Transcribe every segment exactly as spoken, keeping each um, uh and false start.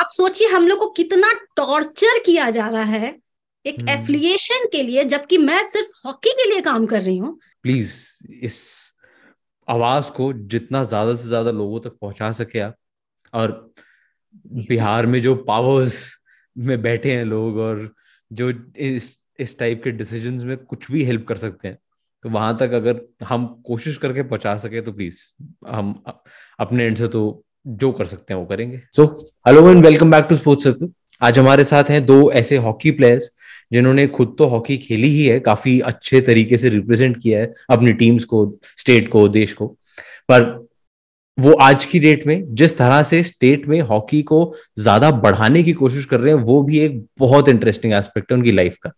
आप सोचिए हम लोग को कितना टॉर्चर किया जा रहा है एक एफिलिएशन के लिए, जबकि मैं सिर्फ हॉकी के लिए काम कर रही हूँ। प्लीज इस आवाज को जितना ज्यादा से ज्यादा लोगों तक पहुंचा सके आप, और बिहार में जो पावर्स में बैठे हैं लोग और जो इस इस टाइप के डिसीजंस में कुछ भी हेल्प कर सकते हैं, तो वहां तक अगर हम कोशिश करके पहुंचा सके तो प्लीज हम अपने एंड से तो जो कर सकते हैं वो करेंगे। So hello and welcome back to sports circle. आज हमारे साथ हैं दो ऐसे हॉकी प्लेयर्स जिन्होंने खुद तो हॉकी खेली ही है, काफी अच्छे तरीके से रिप्रेजेंट किया है अपनी टीम्स को, स्टेट को, देश को, पर वो आज की डेट में जिस तरह से स्टेट में हॉकी को ज्यादा बढ़ाने की कोशिश कर रहे हैं वो भी एक बहुत इंटरेस्टिंग एस्पेक्ट है उनकी लाइफ का।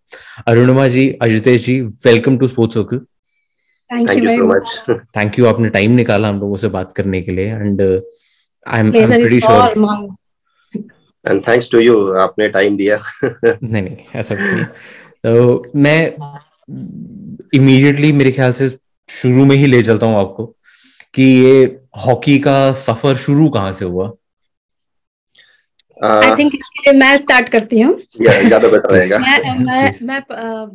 Arunima ji, Ajitesh ji, welcome to sports circle. Thank you so much, thank you, आपने टाइम निकाला हम लोगों से बात करने के लिए, and I am pretty sure And thanks to you, आपने टाइम दिया। नहीं नहीं ऐसा कुछ नहीं। तो मैं इमीडिएटली मेरे ख्याल से शुरू में ही ले चलता हूँ आपको कि ये हॉकी का सफर शुरू कहाँ से हुआ। आई थिंक इसके लिए मैं स्टार्ट करती हूँ, ज़्यादा बेटर रहेगा। मैं मैं, मैं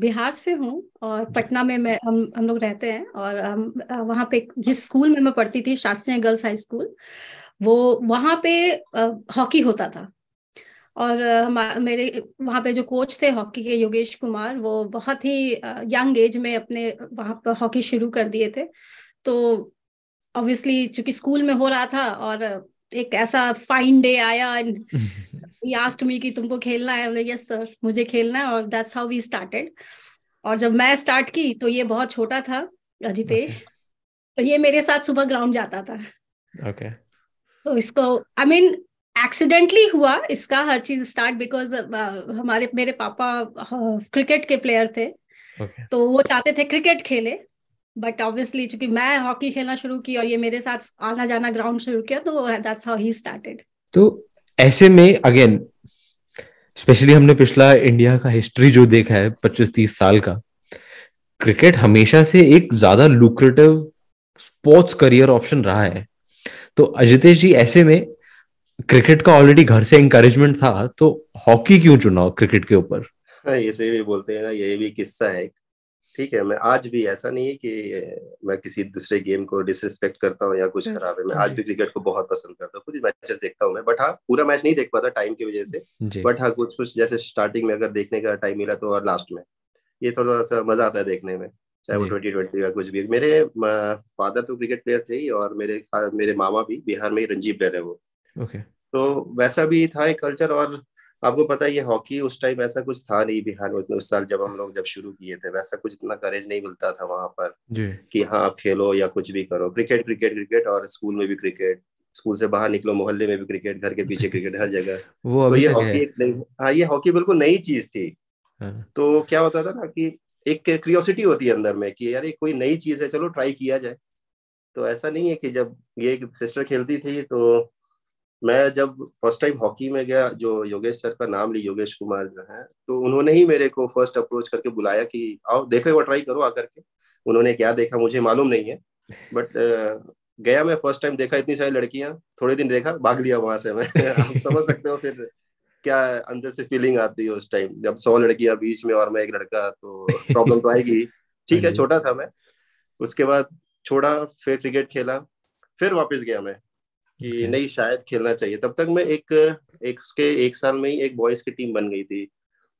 बिहार से हूँ और पटना में मैं हम हम लोग रहते हैं, और हम वहाँ पे जिस स्कूल में मैं पढ़ती थी, शास्त्रीय गर्ल्स हाई स्कूल, वो वहाँ पे हॉकी होता था। और हमारे मेरे वहाँ पे जो कोच थे हॉकी के, योगेश कुमार, वो बहुत ही यंग एज में अपने वहाँ पर हॉकी शुरू कर दिए थे। तो ऑब्वियसली चूंकि स्कूल में हो रहा था और एक ऐसा फाइन डे आया, ही आस्क्ड मी कि तुमको खेलना है, बोले यस सर मुझे खेलना है, और दैट्स हाउ वी स्टार्टेड। और जब मैं स्टार्ट की तो ये बहुत छोटा था, अजितेश, तो ये मेरे साथ सुबह ग्राउंड जाता था। Okay okay. तो इसको I I mean mean, accidentally हुआ इसका हर चीज स्टार्ट, बिकॉज uh, हमारे मेरे पापा क्रिकेट uh, के प्लेयर थे okay. तो वो चाहते थे क्रिकेट खेले, बट ऑब्वियसली चूंकि मैं हॉकी खेलना शुरू की और ये मेरे साथ आना जाना ग्राउंड शुरू किया, तो दैट्स हाउ ही स्टार्टेड। तो ऐसे में अगेन स्पेशली हमने पिछला इंडिया का हिस्ट्री जो देखा है पच्चीस तीस साल का, क्रिकेट हमेशा से एक ज्यादा लुक्रेटिव स्पोर्ट्स करियर ऑप्शन रहा है। तो अजितेश जी, ऐसे में क्रिकेट का ऑलरेडी घर से एनकरेजमेंट था, तो हॉकी क्यों चुना क्रिकेट के ऊपर? इसे भी बोलते हैं ना, ये भी किस्सा है, ठीक है। मैं आज भी, ऐसा नहीं है कि मैं किसी दूसरे गेम को डिसरिस्पेक्ट करता हूँ या कुछ खराब है, मैं आज भी क्रिकेट को बहुत पसंद करता हूँ। कुछ मैचेस देखता हूँ मैं, बट हाँ पूरा मैच नहीं देख पाता टाइम की वजह से, बट हाँ कुछ कुछ, जैसे स्टार्टिंग में अगर देखने का टाइम मिला तो, और लास्ट में ये थोड़ा सा मजा आता है देखने में, चाहे वो ट्वेंटी ट्वेंटी या कुछ भी। मेरे फादर तो क्रिकेट प्लेयर थे ही, और मेरे मेरे मामा भी बिहार में रणजी प्लेयर है वो, Okay. तो वैसा भी था एक कल्चर। और आपको पता है ये हॉकी उस टाइम ऐसा कुछ था नहीं बिहार में, उस साल जब हम लोग जब शुरू किए थे वैसा कुछ इतना करेज नहीं मिलता था वहां पर कि हाँ आप खेलो या कुछ भी करो, क्रिकेट क्रिकेट क्रिकेट, और स्कूल में भी क्रिकेट, स्कूल से बाहर निकलो मोहल्ले में भी क्रिकेट, घर के पीछे क्रिकेट, हर जगह। वो तो ये हॉकी, हाँ ये हॉकी बिल्कुल नई चीज थी। तो क्या होता था ना कि एक क्यूरियोसिटी होती है अंदर में कि यार ये कोई नई चीज है, चलो ट्राई किया जाए। तो ऐसा नहीं है कि जब ये सिस्टर खेलती थी तो मैं जब फर्स्ट टाइम हॉकी में गया, जो योगेश सर का नाम ली, योगेश कुमार जो है, तो उन्होंने ही मेरे को फर्स्ट अप्रोच करके बुलाया कि आओ देखो एक बार ट्राई करो आकर के। उन्होंने क्या देखा मुझे मालूम नहीं है, बट गया मैं फर्स्ट टाइम, देखा इतनी सारी लड़कियां, थोड़े दिन देखा, भाग लिया वहां से मैं। आप समझ सकते हो फिर क्या अंदर से फीलिंग आती है उस टाइम, जब सौ लड़कियां बीच में और मैं एक लड़का, तो प्रॉब्लम तो आएगी, ठीक है, छोटा था मैं। उसके बाद छोड़ा, फिर क्रिकेट खेला, फिर वापस गया मैं कि okay. नहीं शायद खेलना चाहिए। तब तक मैं एक एक के एक साल में ही एक बॉयज की टीम बन गई थी,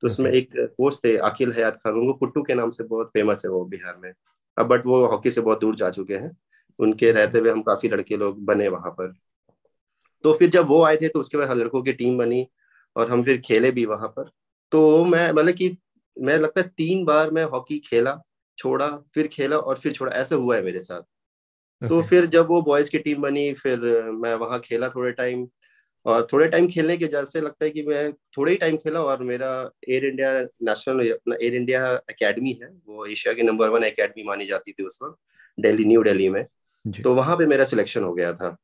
तो उसमें okay. एक कोच थे अखिल हयात खान, उनको कुट्टू के नाम से बहुत फेमस है वो बिहार में अब, बट वो हॉकी से बहुत दूर जा चुके हैं। उनके रहते हुए हम काफी लड़के लोग बने वहां पर। तो फिर जब वो आए थे तो उसके बाद हर लड़कों की टीम बनी और हम फिर खेले भी वहां पर। तो मैं मतलब कि मैं लगता है तीन बार मैं हॉकी खेला, छोड़ा, फिर खेला और फिर छोड़ा, ऐसा हुआ है मेरे साथ। Okay. तो फिर जब वो बॉयज की टीम बनी फिर मैं वहाँ खेला थोड़े टाइम, और थोड़े टाइम खेलने के जैसे लगता है कि मैं थोड़े ही टाइम खेला, और मेरा एयर इंडिया नेशनल, अपना एयर इंडिया एकेडमी है, वो एशिया की नंबर वन एकेडमी मानी जाती थी उस वक्त, दिल्ली, न्यू दिल्ली में, तो वहाँ पे मेरा सिलेक्शन हो गया था।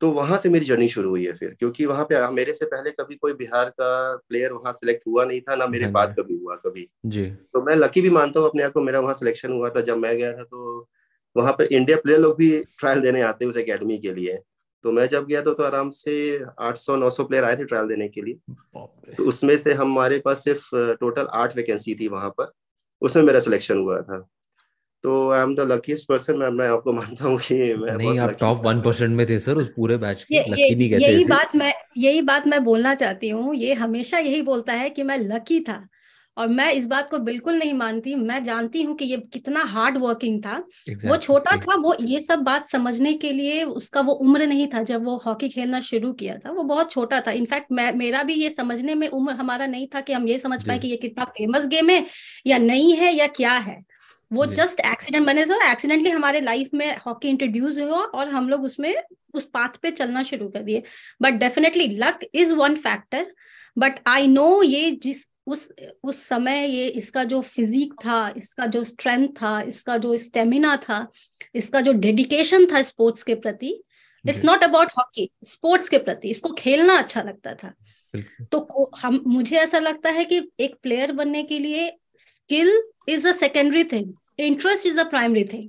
तो वहाँ से मेरी जर्नी शुरू हुई है फिर, क्योंकि वहाँ पे मेरे से पहले कभी कोई बिहार का प्लेयर वहाँ सिलेक्ट हुआ नहीं था, ना मेरे बाद कभी हुआ कभी जी। तो मैं लकी भी मानता हूँ अपने आप को, मेरा वहाँ सिलेक्शन हुआ था। जब मैं गया था तो वहाँ पे इंडिया प्लेयर लोग भी ट्रायल देने आते हैं उस एकेडमी के लिए, तो मैं जब गया था तो आराम से आठ सौ नौ सौ प्लेयर आए थे ट्रायल देने के लिए। तो उसमें से हमारे पास सिर्फ टोटल आठ वैकेंसी थी वहां पर, उसमें मेरा सिलेक्शन हुआ था। तो I am the luckiest person, मैं आपको मानता हूँ कि मैं नहीं, आप टॉप वन परसेंट में थे सर उस पूरे बैच के। लकी नहीं कहते, यही बात मैं यही बात मैं बोलना चाहती हूँ। ये हमेशा यही बोलता है कि मैं लकी था, और मैं इस बात को बिल्कुल नहीं मानती। मैं जानती हूँ कि ये कितना हार्ड वर्किंग था। exactly. वो छोटा exactly. था, वो ये सब बात समझने के लिए उसका वो उम्र नहीं था जब वो हॉकी खेलना शुरू किया था, वो बहुत छोटा था। इनफैक्ट मैं मेरा भी ये समझने में उम्र हमारा नहीं था कि हम ये समझ पाए कि ये कितना फेमस गेम है या नहीं है या क्या है। वो जस्ट एक्सीडेंट बने सर, एक्सीडेंटली हमारे लाइफ में हॉकी इंट्रोड्यूस हुआ और हम लोग उसमें उस पाथ पे चलना शुरू कर दिए। But definitely luck is one factor, but I know ये जिस उस उस समय ये इसका जो फिजिक था, इसका जो स्ट्रेंथ था, इसका जो स्टेमिना था, इसका जो डेडिकेशन था स्पोर्ट्स के प्रति, it's not about hockey, sports के प्रति इसको खेलना अच्छा लगता था। तो हम मुझे ऐसा लगता है कि एक प्लेयर बनने के लिए skill is a secondary thing, interest is a primary thing.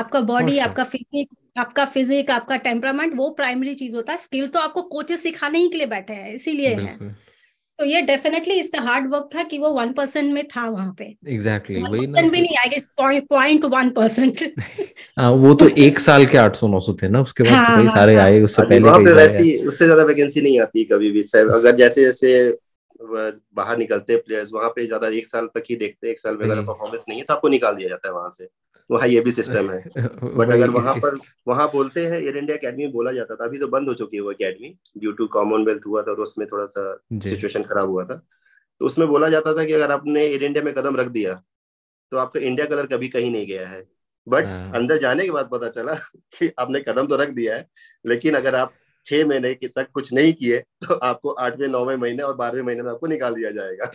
आपका बॉडी, आपका फिजिक, आपका फिजिक आपका टेम्परामेंट, वो प्राइमरी चीज होता है। स्किल तो आपको कोचेस सिखाने ही के लिए बैठे हैं, इसीलिए है। तो ये डेफिनेटली इसका हार्ड वर्क था कि वो वन परसेंट में था वहाँ पे। एग्जैक्टली exactly, वही ना, भी नहीं I guess point one percent. वो तो एक साल के आठ सौ नौ सौ थे ना, उसके बाद हाँ, तो हाँ, सारे हाँ, आए उससे पहले। वैसी उससे ज्यादा वैकेंसी नहीं आती कभी भी। अगर जैसे जैसे बाहर निकलते प्लेयर्स, वहाँ पे ज्यादा एक साल तक ही देखते, एक साल में अगर परफॉर्मेंस नहीं है तो आपको निकाल दिया जाता है वहाँ से। वहाँ ये भी सिस्टम है। बट अगर वहाँ पर वहाँ बोलते हैं एयर इंडिया एकेडमी बोला जाता था, अभी तो बंद हो चुकी है वो एकेडमी ड्यू टू कॉमनवेल्थ हुआ था तो उसमें थोड़ा सा सिचुएशन खराब हुआ था। तो उसमें बोला जाता था कि अगर आपने एयर इंडिया में कदम रख दिया तो आपका इंडिया कलर कभी कहीं नहीं गया है। बट अंदर जाने के बाद पता चला कि आपने कदम तो रख दिया है, लेकिन अगर आप छह महीने तक कुछ नहीं किए तो आपको आठवें नौवें महीने और बारहवें महीने में आपको निकाल दिया जाएगा।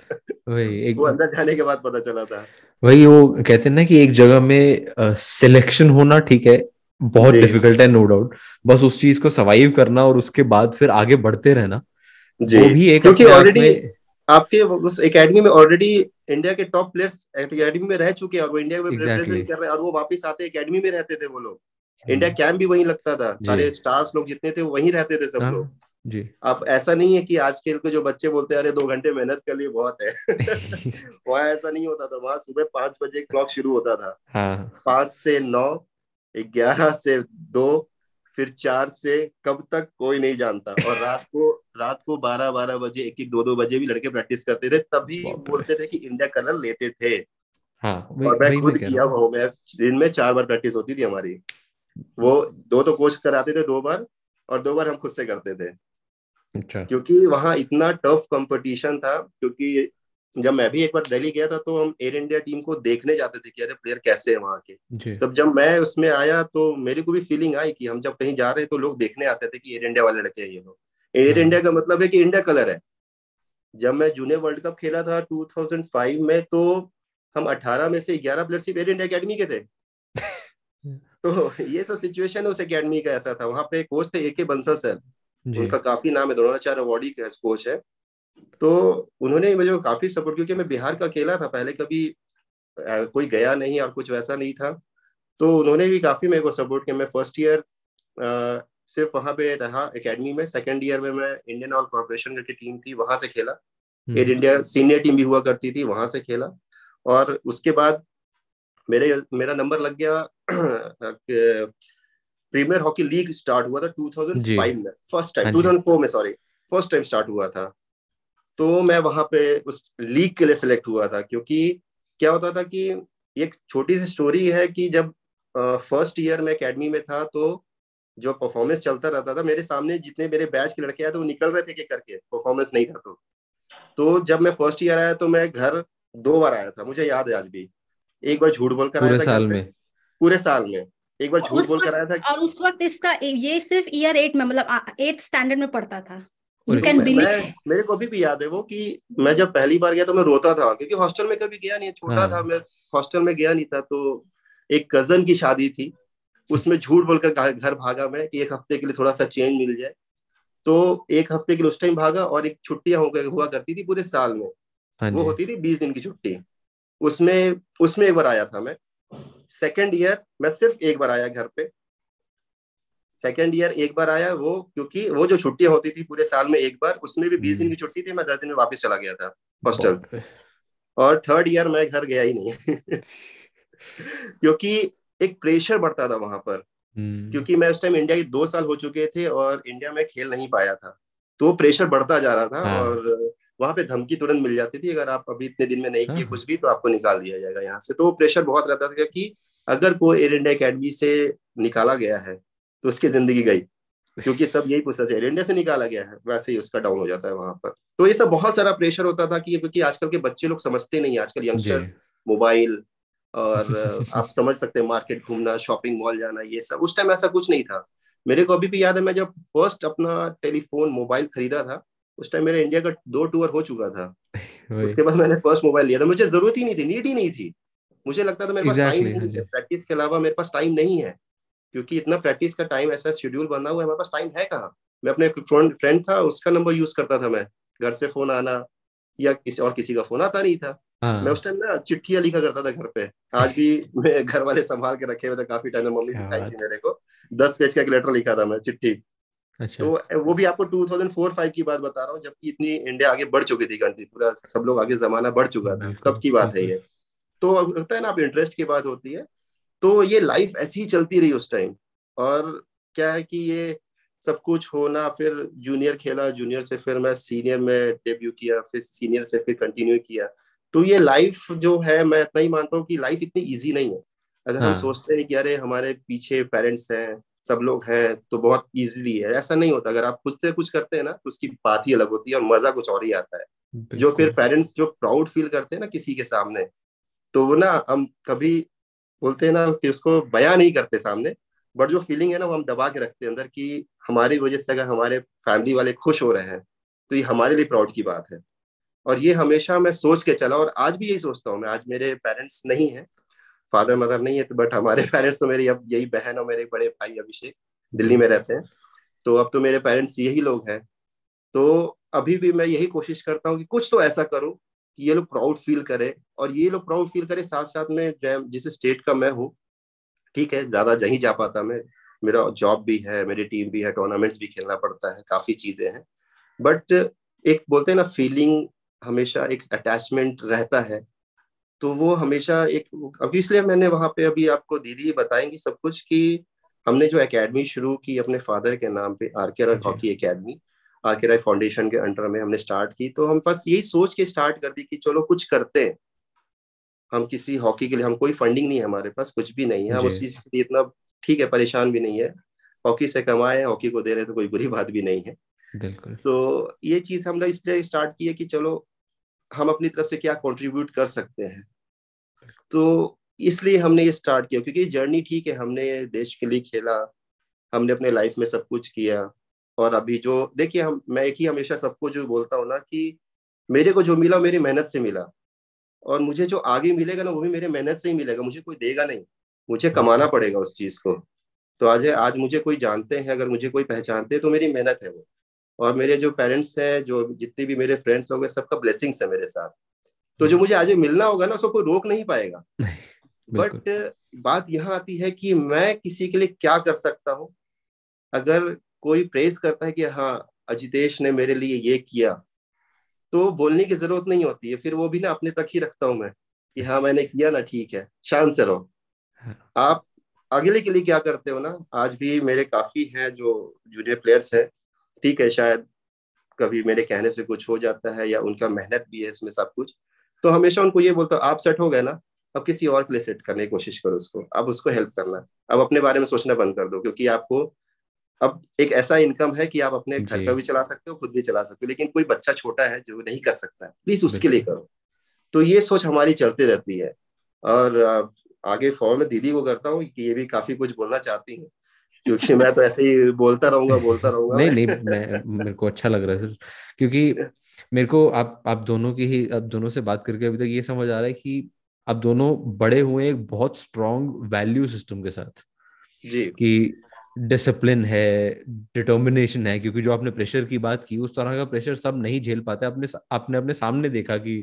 वही एक वो अंदर जाने के बाद पता चला था। वही वो कहते हैं ना कि एक जगह में सिलेक्शन होना ठीक है, बहुत डिफिकल्ट है नो डाउट, बस उस चीज को सर्वाइव करना और उसके बाद फिर आगे बढ़ते रहना जी। वो भी एक, क्योंकि ऑलरेडी आपके उस एकेडमी में ऑलरेडी इंडिया के टॉप प्लेयर्स एकेडमी में रह चुके हैं और वो इंडिया में रिप्रेजेंट कर रहे हैं और वो वापस आते एकेडमी में रहते थे वो लोग। इंडिया कैंप भी वहीं लगता था, सारे स्टार्स लोग जितने थे वो वहीं रहते थे सब लोग जी। आप ऐसा नहीं है कि आजकल के जो बच्चे बोलते हैं अरे दो घंटे मेहनत कर लिए बहुत है। वहाँ ऐसा नहीं होता था। वहाँ सुबह पांच बजे क्लॉक शुरू होता था, हाँ। पांच से नौ, ग्यारह से दो, फिर चार से कब तक कोई नहीं जानता। और रात को रात को बारह बारह बजे, एक एक दो दो बजे भी लड़के प्रैक्टिस करते थे, तभी बोलते थे कि इंडिया कलर लेते थे। और मैं खुद किया हूँ, मैं दिन में चार बार प्रैक्टिस होती थी हमारी। वो दो तो कोच कराते थे दो बार और दो बार हम खुद से करते थे। अच्छा। क्योंकि वहाँ इतना टफ कंपटीशन था। क्योंकि जब मैं भी एक बार दिल्ली गया था तो हम एयर इंडिया टीम को देखने जाते थे कि अरे प्लेयर कैसे है वहाँ के। तब जब मैं उसमें आया तो मेरे को भी फीलिंग आई कि हम जब कहीं जा रहे हैं तो लोग देखने आते थे कि एयर इंडिया वाले लड़के हैं ये लोग। एयर इंडिया का मतलब है कि इंडिया कलर है। जब मैं जूनियर वर्ल्ड कप खेला था टू थाउजेंड फाइव में तो हम अठारह में से ग्यारह प्लेयर सिर्फ एयर इंडिया अकेडमी के थे। तो ये सब सिचुएशन उस एकेडमी का ऐसा था। वहाँ पे कोच थे ए के बंसल सर, उनका काफी नाम है, द्रोणाचार्य अवार्डी कोच है। तो उन्होंने मुझे काफी सपोर्ट, क्योंकि मैं बिहार का अकेला था, पहले कभी कोई गया नहीं और कुछ वैसा नहीं था। तो उन्होंने भी काफी मेरे को सपोर्ट किया। मैं फर्स्ट ईयर सिर्फ वहाँ पे रहा एकेडमी में। सेकेंड ईयर में मैं इंडियन ऑयल कॉर्पोरेशन की टीम थी, वहां से खेला। एयर इंडिया सीनियर टीम भी हुआ करती थी, वहां से खेला। और उसके बाद मेरे मेरा नंबर लग गया। प्रीमियर हॉकी लीग स्टार्ट हुआ था टू थाउजेंड फाइव में, first time two thousand four में सॉरी फर्स्ट टाइम स्टार्ट हुआ था। तो मैं वहां पे उस लीग के लिए सिलेक्ट हुआ था। क्योंकि क्या होता था कि एक छोटी सी स्टोरी है कि जब फर्स्ट ईयर में एकेडमी में था तो जो परफॉर्मेंस चलता रहता था, मेरे सामने जितने मेरे बैच के लड़के आए थे वो निकल रहे थे कि करके परफॉर्मेंस नहीं था। तो तो जब मैं फर्स्ट ईयर आया तो मैं घर दो बार आया था, मुझे याद है आज भी। एक बार झूठ बोलकर आया था साल में, पूरे साल में एक बार झूठ बोल कराया था। और उस वक्त इसका ये सिर्फ ईयर एट में, मतलब एट स्टैंडर्ड में पढ़ता था। यू कैन बिलीव, मेरे को भी, भी याद है वो कि मैं जब पहली बार गया तो मैं रोता था क्योंकि हॉस्टल में कभी गया नहीं, छोटा हाँ। था मैं, हॉस्टल में गया नहीं था। तो एक कजन की शादी थी, उसमें झूठ बोलकर घर भागा मैं कि एक हफ्ते के लिए थोड़ा सा चेंज मिल जाए। तो एक हफ्ते के लिए उस टाइम भागा। और एक छुट्टियां हुआ करती थी पूरे साल में, वो होती थी बीस दिन की छुट्टी, उसमें उसमें एक बार आया था मैं। सेकेंड ईयर मैं सिर्फ एक बार आया घर पे। सेकेंड ईयर एक बार आया वो, क्योंकि वो जो छुट्टियां होती थी पूरे साल में एक बार, उसमें भी बीस दिन की छुट्टी थी, मैं दस दिन में वापस चला गया था हॉस्टल। और थर्ड ईयर मैं घर गया ही नहीं क्योंकि एक प्रेशर बढ़ता था वहां पर, क्योंकि मैं उस टाइम इंडिया के दो साल हो चुके थे और इंडिया में खेल नहीं पाया था, तो प्रेशर बढ़ता जा रहा था। हाँ। और वहां पे धमकी तुरंत मिल जाती थी, अगर आप अभी इतने दिन में नहीं किए कुछ भी तो आपको निकाल दिया जाएगा यहाँ से। तो प्रेशर बहुत रहता था कि अगर कोई एयर इंडिया अकेडमी से निकाला गया है तो उसकी जिंदगी गई, क्योंकि सब यही पूछता है एयर इंडिया से निकाला गया है, वैसे ही उसका डाउन हो जाता है वहां पर। तो ये सब बहुत सारा प्रेशर होता था कि, क्योंकि आजकल के बच्चे लोग समझते नहीं, आजकल यंगस्टर्स मोबाइल और आप समझ सकते हैं मार्केट घूमना, शॉपिंग मॉल जाना, ये सब। उस टाइम ऐसा कुछ नहीं था। मेरे को अभी भी याद है मैं जब फर्स्ट अपना टेलीफोन मोबाइल खरीदा था उस टाइम मेरा इंडिया का दो टूर हो चुका था, उसके बाद मैंने फर्स्ट मोबाइल लिया था। मुझे जरूरत ही नहीं थी, नीड ही नहीं थी। मुझे लगता था मेरे पास टाइम नहीं है, प्रैक्टिस के अलावा मेरे पास टाइम नहीं है, क्योंकि इतना प्रैक्टिस का टाइम ऐसा शेड्यूल बना हुआ है, मेरे पास टाइम है कहाँ। मैं अपने फ्रेंड था उसका नंबर यूज करता था, मैं घर से फोन आना या किसी और किसी का फोन आता नहीं था। मैं उस टाइम ना चिट्ठियां लिखा करता था घर पे, आज भी मैं घर वाले संभाल के रखे हुए थे काफी टाइम, मम्मी दिखाई थी मेरे को, दस पेज का एक लेटर लिखा था मैं चिट्ठी। अच्छा। तो वो भी आपको दो हज़ार चार पाँच की बात बता रहा हूँ, जबकि इतनी इंडिया आगे बढ़ चुकी थी, कंट्री पूरा सब लोग आगे, जमाना बढ़ चुका था, तब की बात है ये। तो लगता है ना आप, इंटरेस्ट की बात होती है। तो ये लाइफ ऐसी ही चलती रही उस टाइम। और क्या है कि ये सब कुछ होना, फिर जूनियर खेला, जूनियर से फिर मैं सीनियर में डेब्यू किया, फिर सीनियर से फिर कंटिन्यू किया। तो ये लाइफ जो है, मैं इतना ही मानता हूँ कि लाइफ इतनी ईजी नहीं है। अगर हाँ। हम सोचते हैं कि अरे हमारे पीछे पेरेंट्स हैं, सब लोग हैं, तो बहुत ईजिली है, ऐसा नहीं होता। अगर आप खुद से कुछ करते हैं ना तो उसकी बात ही अलग होती है और मजा कुछ और ही आता है। जो फिर पेरेंट्स जो प्राउड फील करते हैं ना किसी के सामने, तो वो ना हम कभी बोलते हैं ना कि उसको बयां नहीं करते सामने, बट जो फीलिंग है ना वो हम दबा के रखते हैं अंदर कि हमारी वजह से अगर हमारे फैमिली वाले खुश हो रहे हैं तो ये हमारे लिए प्राउड की बात है। और ये हमेशा मैं सोच के चला और आज भी यही सोचता हूँ मैं। आज मेरे पेरेंट्स नहीं है, फादर मदर नहीं है, तो बट हमारे पेरेंट्स तो मेरी अब यही बहन और मेरे बड़े भाई अभिषेक दिल्ली में रहते हैं, तो अब तो मेरे पेरेंट्स यही लोग हैं। तो अभी भी मैं यही कोशिश करता हूँ कि कुछ तो ऐसा करूँ कि ये लोग प्राउड फील करें, और ये लोग प्राउड फील करें साथ साथ में जिस स्टेट का मैं हूँ। ठीक है, ज़्यादा नहीं जा पाता मैं, मेरा जॉब भी है, मेरी टीम भी है, टूर्नामेंट्स भी खेलना पड़ता है, काफ़ी चीज़ें हैं, बट एक बोलते हैं ना फीलिंग, हमेशा एक अटैचमेंट रहता है, तो वो हमेशा एक। अभी इसलिए मैंने वहाँ पे, अभी आपको दीदी बताएंगी सब कुछ, कि हमने जो एकेडमी शुरू की अपने फादर के नाम पे, are K Roy hockey academy, are K Roy foundation के अंडर में हमने स्टार्ट की। तो हम बस यही सोच के स्टार्ट कर दी कि चलो कुछ करते हैं हम किसी हॉकी के लिए। हम कोई फंडिंग नहीं है हमारे पास, कुछ भी नहीं है, उस चीज के लिए इतना ठीक है परेशान भी नहीं है, हॉकी से कमाए, हॉकी को दे रहे तो कोई बुरी बात भी नहीं है। बिल्कुल। तो ये चीज हमने इसलिए स्टार्ट की है कि चलो हम अपनी तरफ से क्या कंट्रीब्यूट कर सकते हैं, तो इसलिए हमने ये स्टार्ट किया। क्योंकि जर्नी ठीक है, हमने देश के लिए खेला, हमने अपने लाइफ में सब कुछ किया, और अभी जो देखिए हम, मैं एक ही हमेशा सबको जो बोलता हूँ ना कि मेरे को जो मिला मेरी मेहनत से मिला, और मुझे जो आगे मिलेगा ना वो भी मेरे मेहनत से ही मिलेगा, मुझे कोई देगा नहीं, मुझे कमाना पड़ेगा उस चीज़ को। तो आज आज मुझे कोई जानते हैं, अगर मुझे कोई पहचानते हैं तो मेरी मेहनत है वो, और मेरे जो पेरेंट्स हैं, जो जितने भी मेरे फ्रेंड्स लोग हैं, सबका ब्लेसिंग्स है मेरे साथ। तो जो मुझे आज मिलना होगा ना उसको कोई रोक नहीं पाएगा। बट बात यहाँ आती है कि मैं किसी के लिए क्या कर सकता हूँ। अगर कोई प्रेस करता है कि हाँ अजितेश ने मेरे लिए ये किया, तो बोलने की जरूरत नहीं होती है, फिर वो भी ना अपने तक ही रखता हूँ मैं कि हाँ मैंने किया ना, ठीक है, शान से रहो। आप अगले के लिए क्या करते हो ना, आज भी मेरे काफी हैं जो जूनियर प्लेयर्स हैं, ठीक है, शायद कभी मेरे कहने से कुछ हो जाता है या उनका मेहनत भी है इसमें सब कुछ, तो हमेशा उनको ये बोलता हूँ आप सेट हो गए ना, अब किसी और के लिए सेट करने की कोशिश करो उसको, अब उसको हेल्प करना, अब अपने बारे में सोचना बंद कर दो, क्योंकि आपको अब एक ऐसा इनकम है कि आप अपने घर का भी चला सकते हो, खुद भी चला सकते हो, लेकिन कोई बच्चा छोटा है जो नहीं कर सकता, प्लीज उसके लिए करो। तो ये सोच हमारी चलती रहती है। और आगे फॉर्म में दीदी को करता हूँ कि ये भी काफी कुछ बोलना चाहती है, क्योंकि मैं तो ऐसे ही बोलता रहूंगा बोलता रहूंगा नहीं नहीं मैं, मेरे को अच्छा लग रहा है सर, क्योंकि मेरे को आप आप दोनों की ही आप दोनों से बात करके अभी तक ये समझ आ रहा है कि आप दोनों बड़े हुए एक बहुत स्ट्रॉन्ग वैल्यू सिस्टम के साथ जी, कि डिसिप्लिन है, डिटर्मिनेशन है, क्योंकि जो आपने प्रेशर की बात की उस तरह का प्रेशर सब नहीं झेल पाते। आपने आपने अपने सामने देखा कि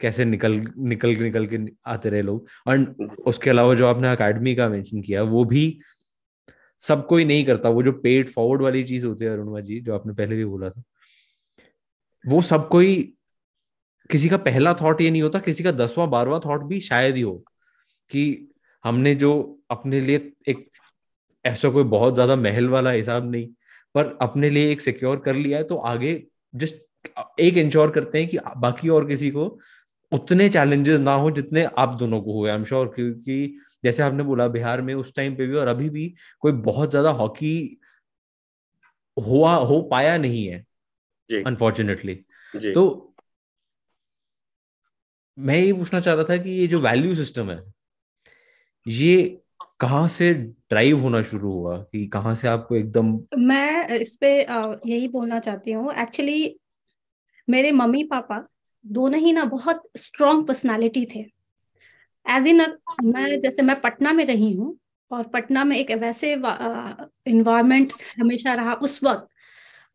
कैसे निकल निकल निकल के आते रहे लोग। और उसके अलावा जो आपने अकेडमी का मेंशन किया, वो भी सब कोई नहीं करता, वो जो पेड फॉरवर्ड वाली चीज होती है अरुणिमा जी, जो आपने पहले भी बोला था, वो सब कोई, किसी का पहला थॉट ये नहीं होता, किसी का दसवां बारहवां थॉट भी शायद ही हो कि हमने जो अपने लिए एक ऐसा कोई बहुत ज्यादा महल वाला हिसाब नहीं, पर अपने लिए एक सिक्योर कर लिया है, तो आगे जस्ट एक इंश्योर करते हैं कि बाकी और किसी को उतने चैलेंजेस ना हो जितने आप दोनों को हुए। आई एम श्योर, क्योंकि जैसे आपने बोला बिहार में उस टाइम पे भी और अभी भी कोई बहुत ज्यादा हॉकी हुआ हो पाया नहीं है अनफॉर्चुनेटली। तो मैं ये पूछना चाह रहा था कि ये जो वैल्यू सिस्टम है ये कहाँ से ड्राइव होना शुरू हुआ, कि कहाँ से आपको एकदम? मैं इस पे यही बोलना चाहती हूँ, एक्चुअली मेरे मम्मी पापा दोनों ही ना बहुत स्ट्रॉन्ग पर्सनालिटी थे। एज इन मैं जैसे मैं पटना में रही हूँ और पटना में एक वैसे इन्वायरमेंट हमेशा रहा। उस वक्त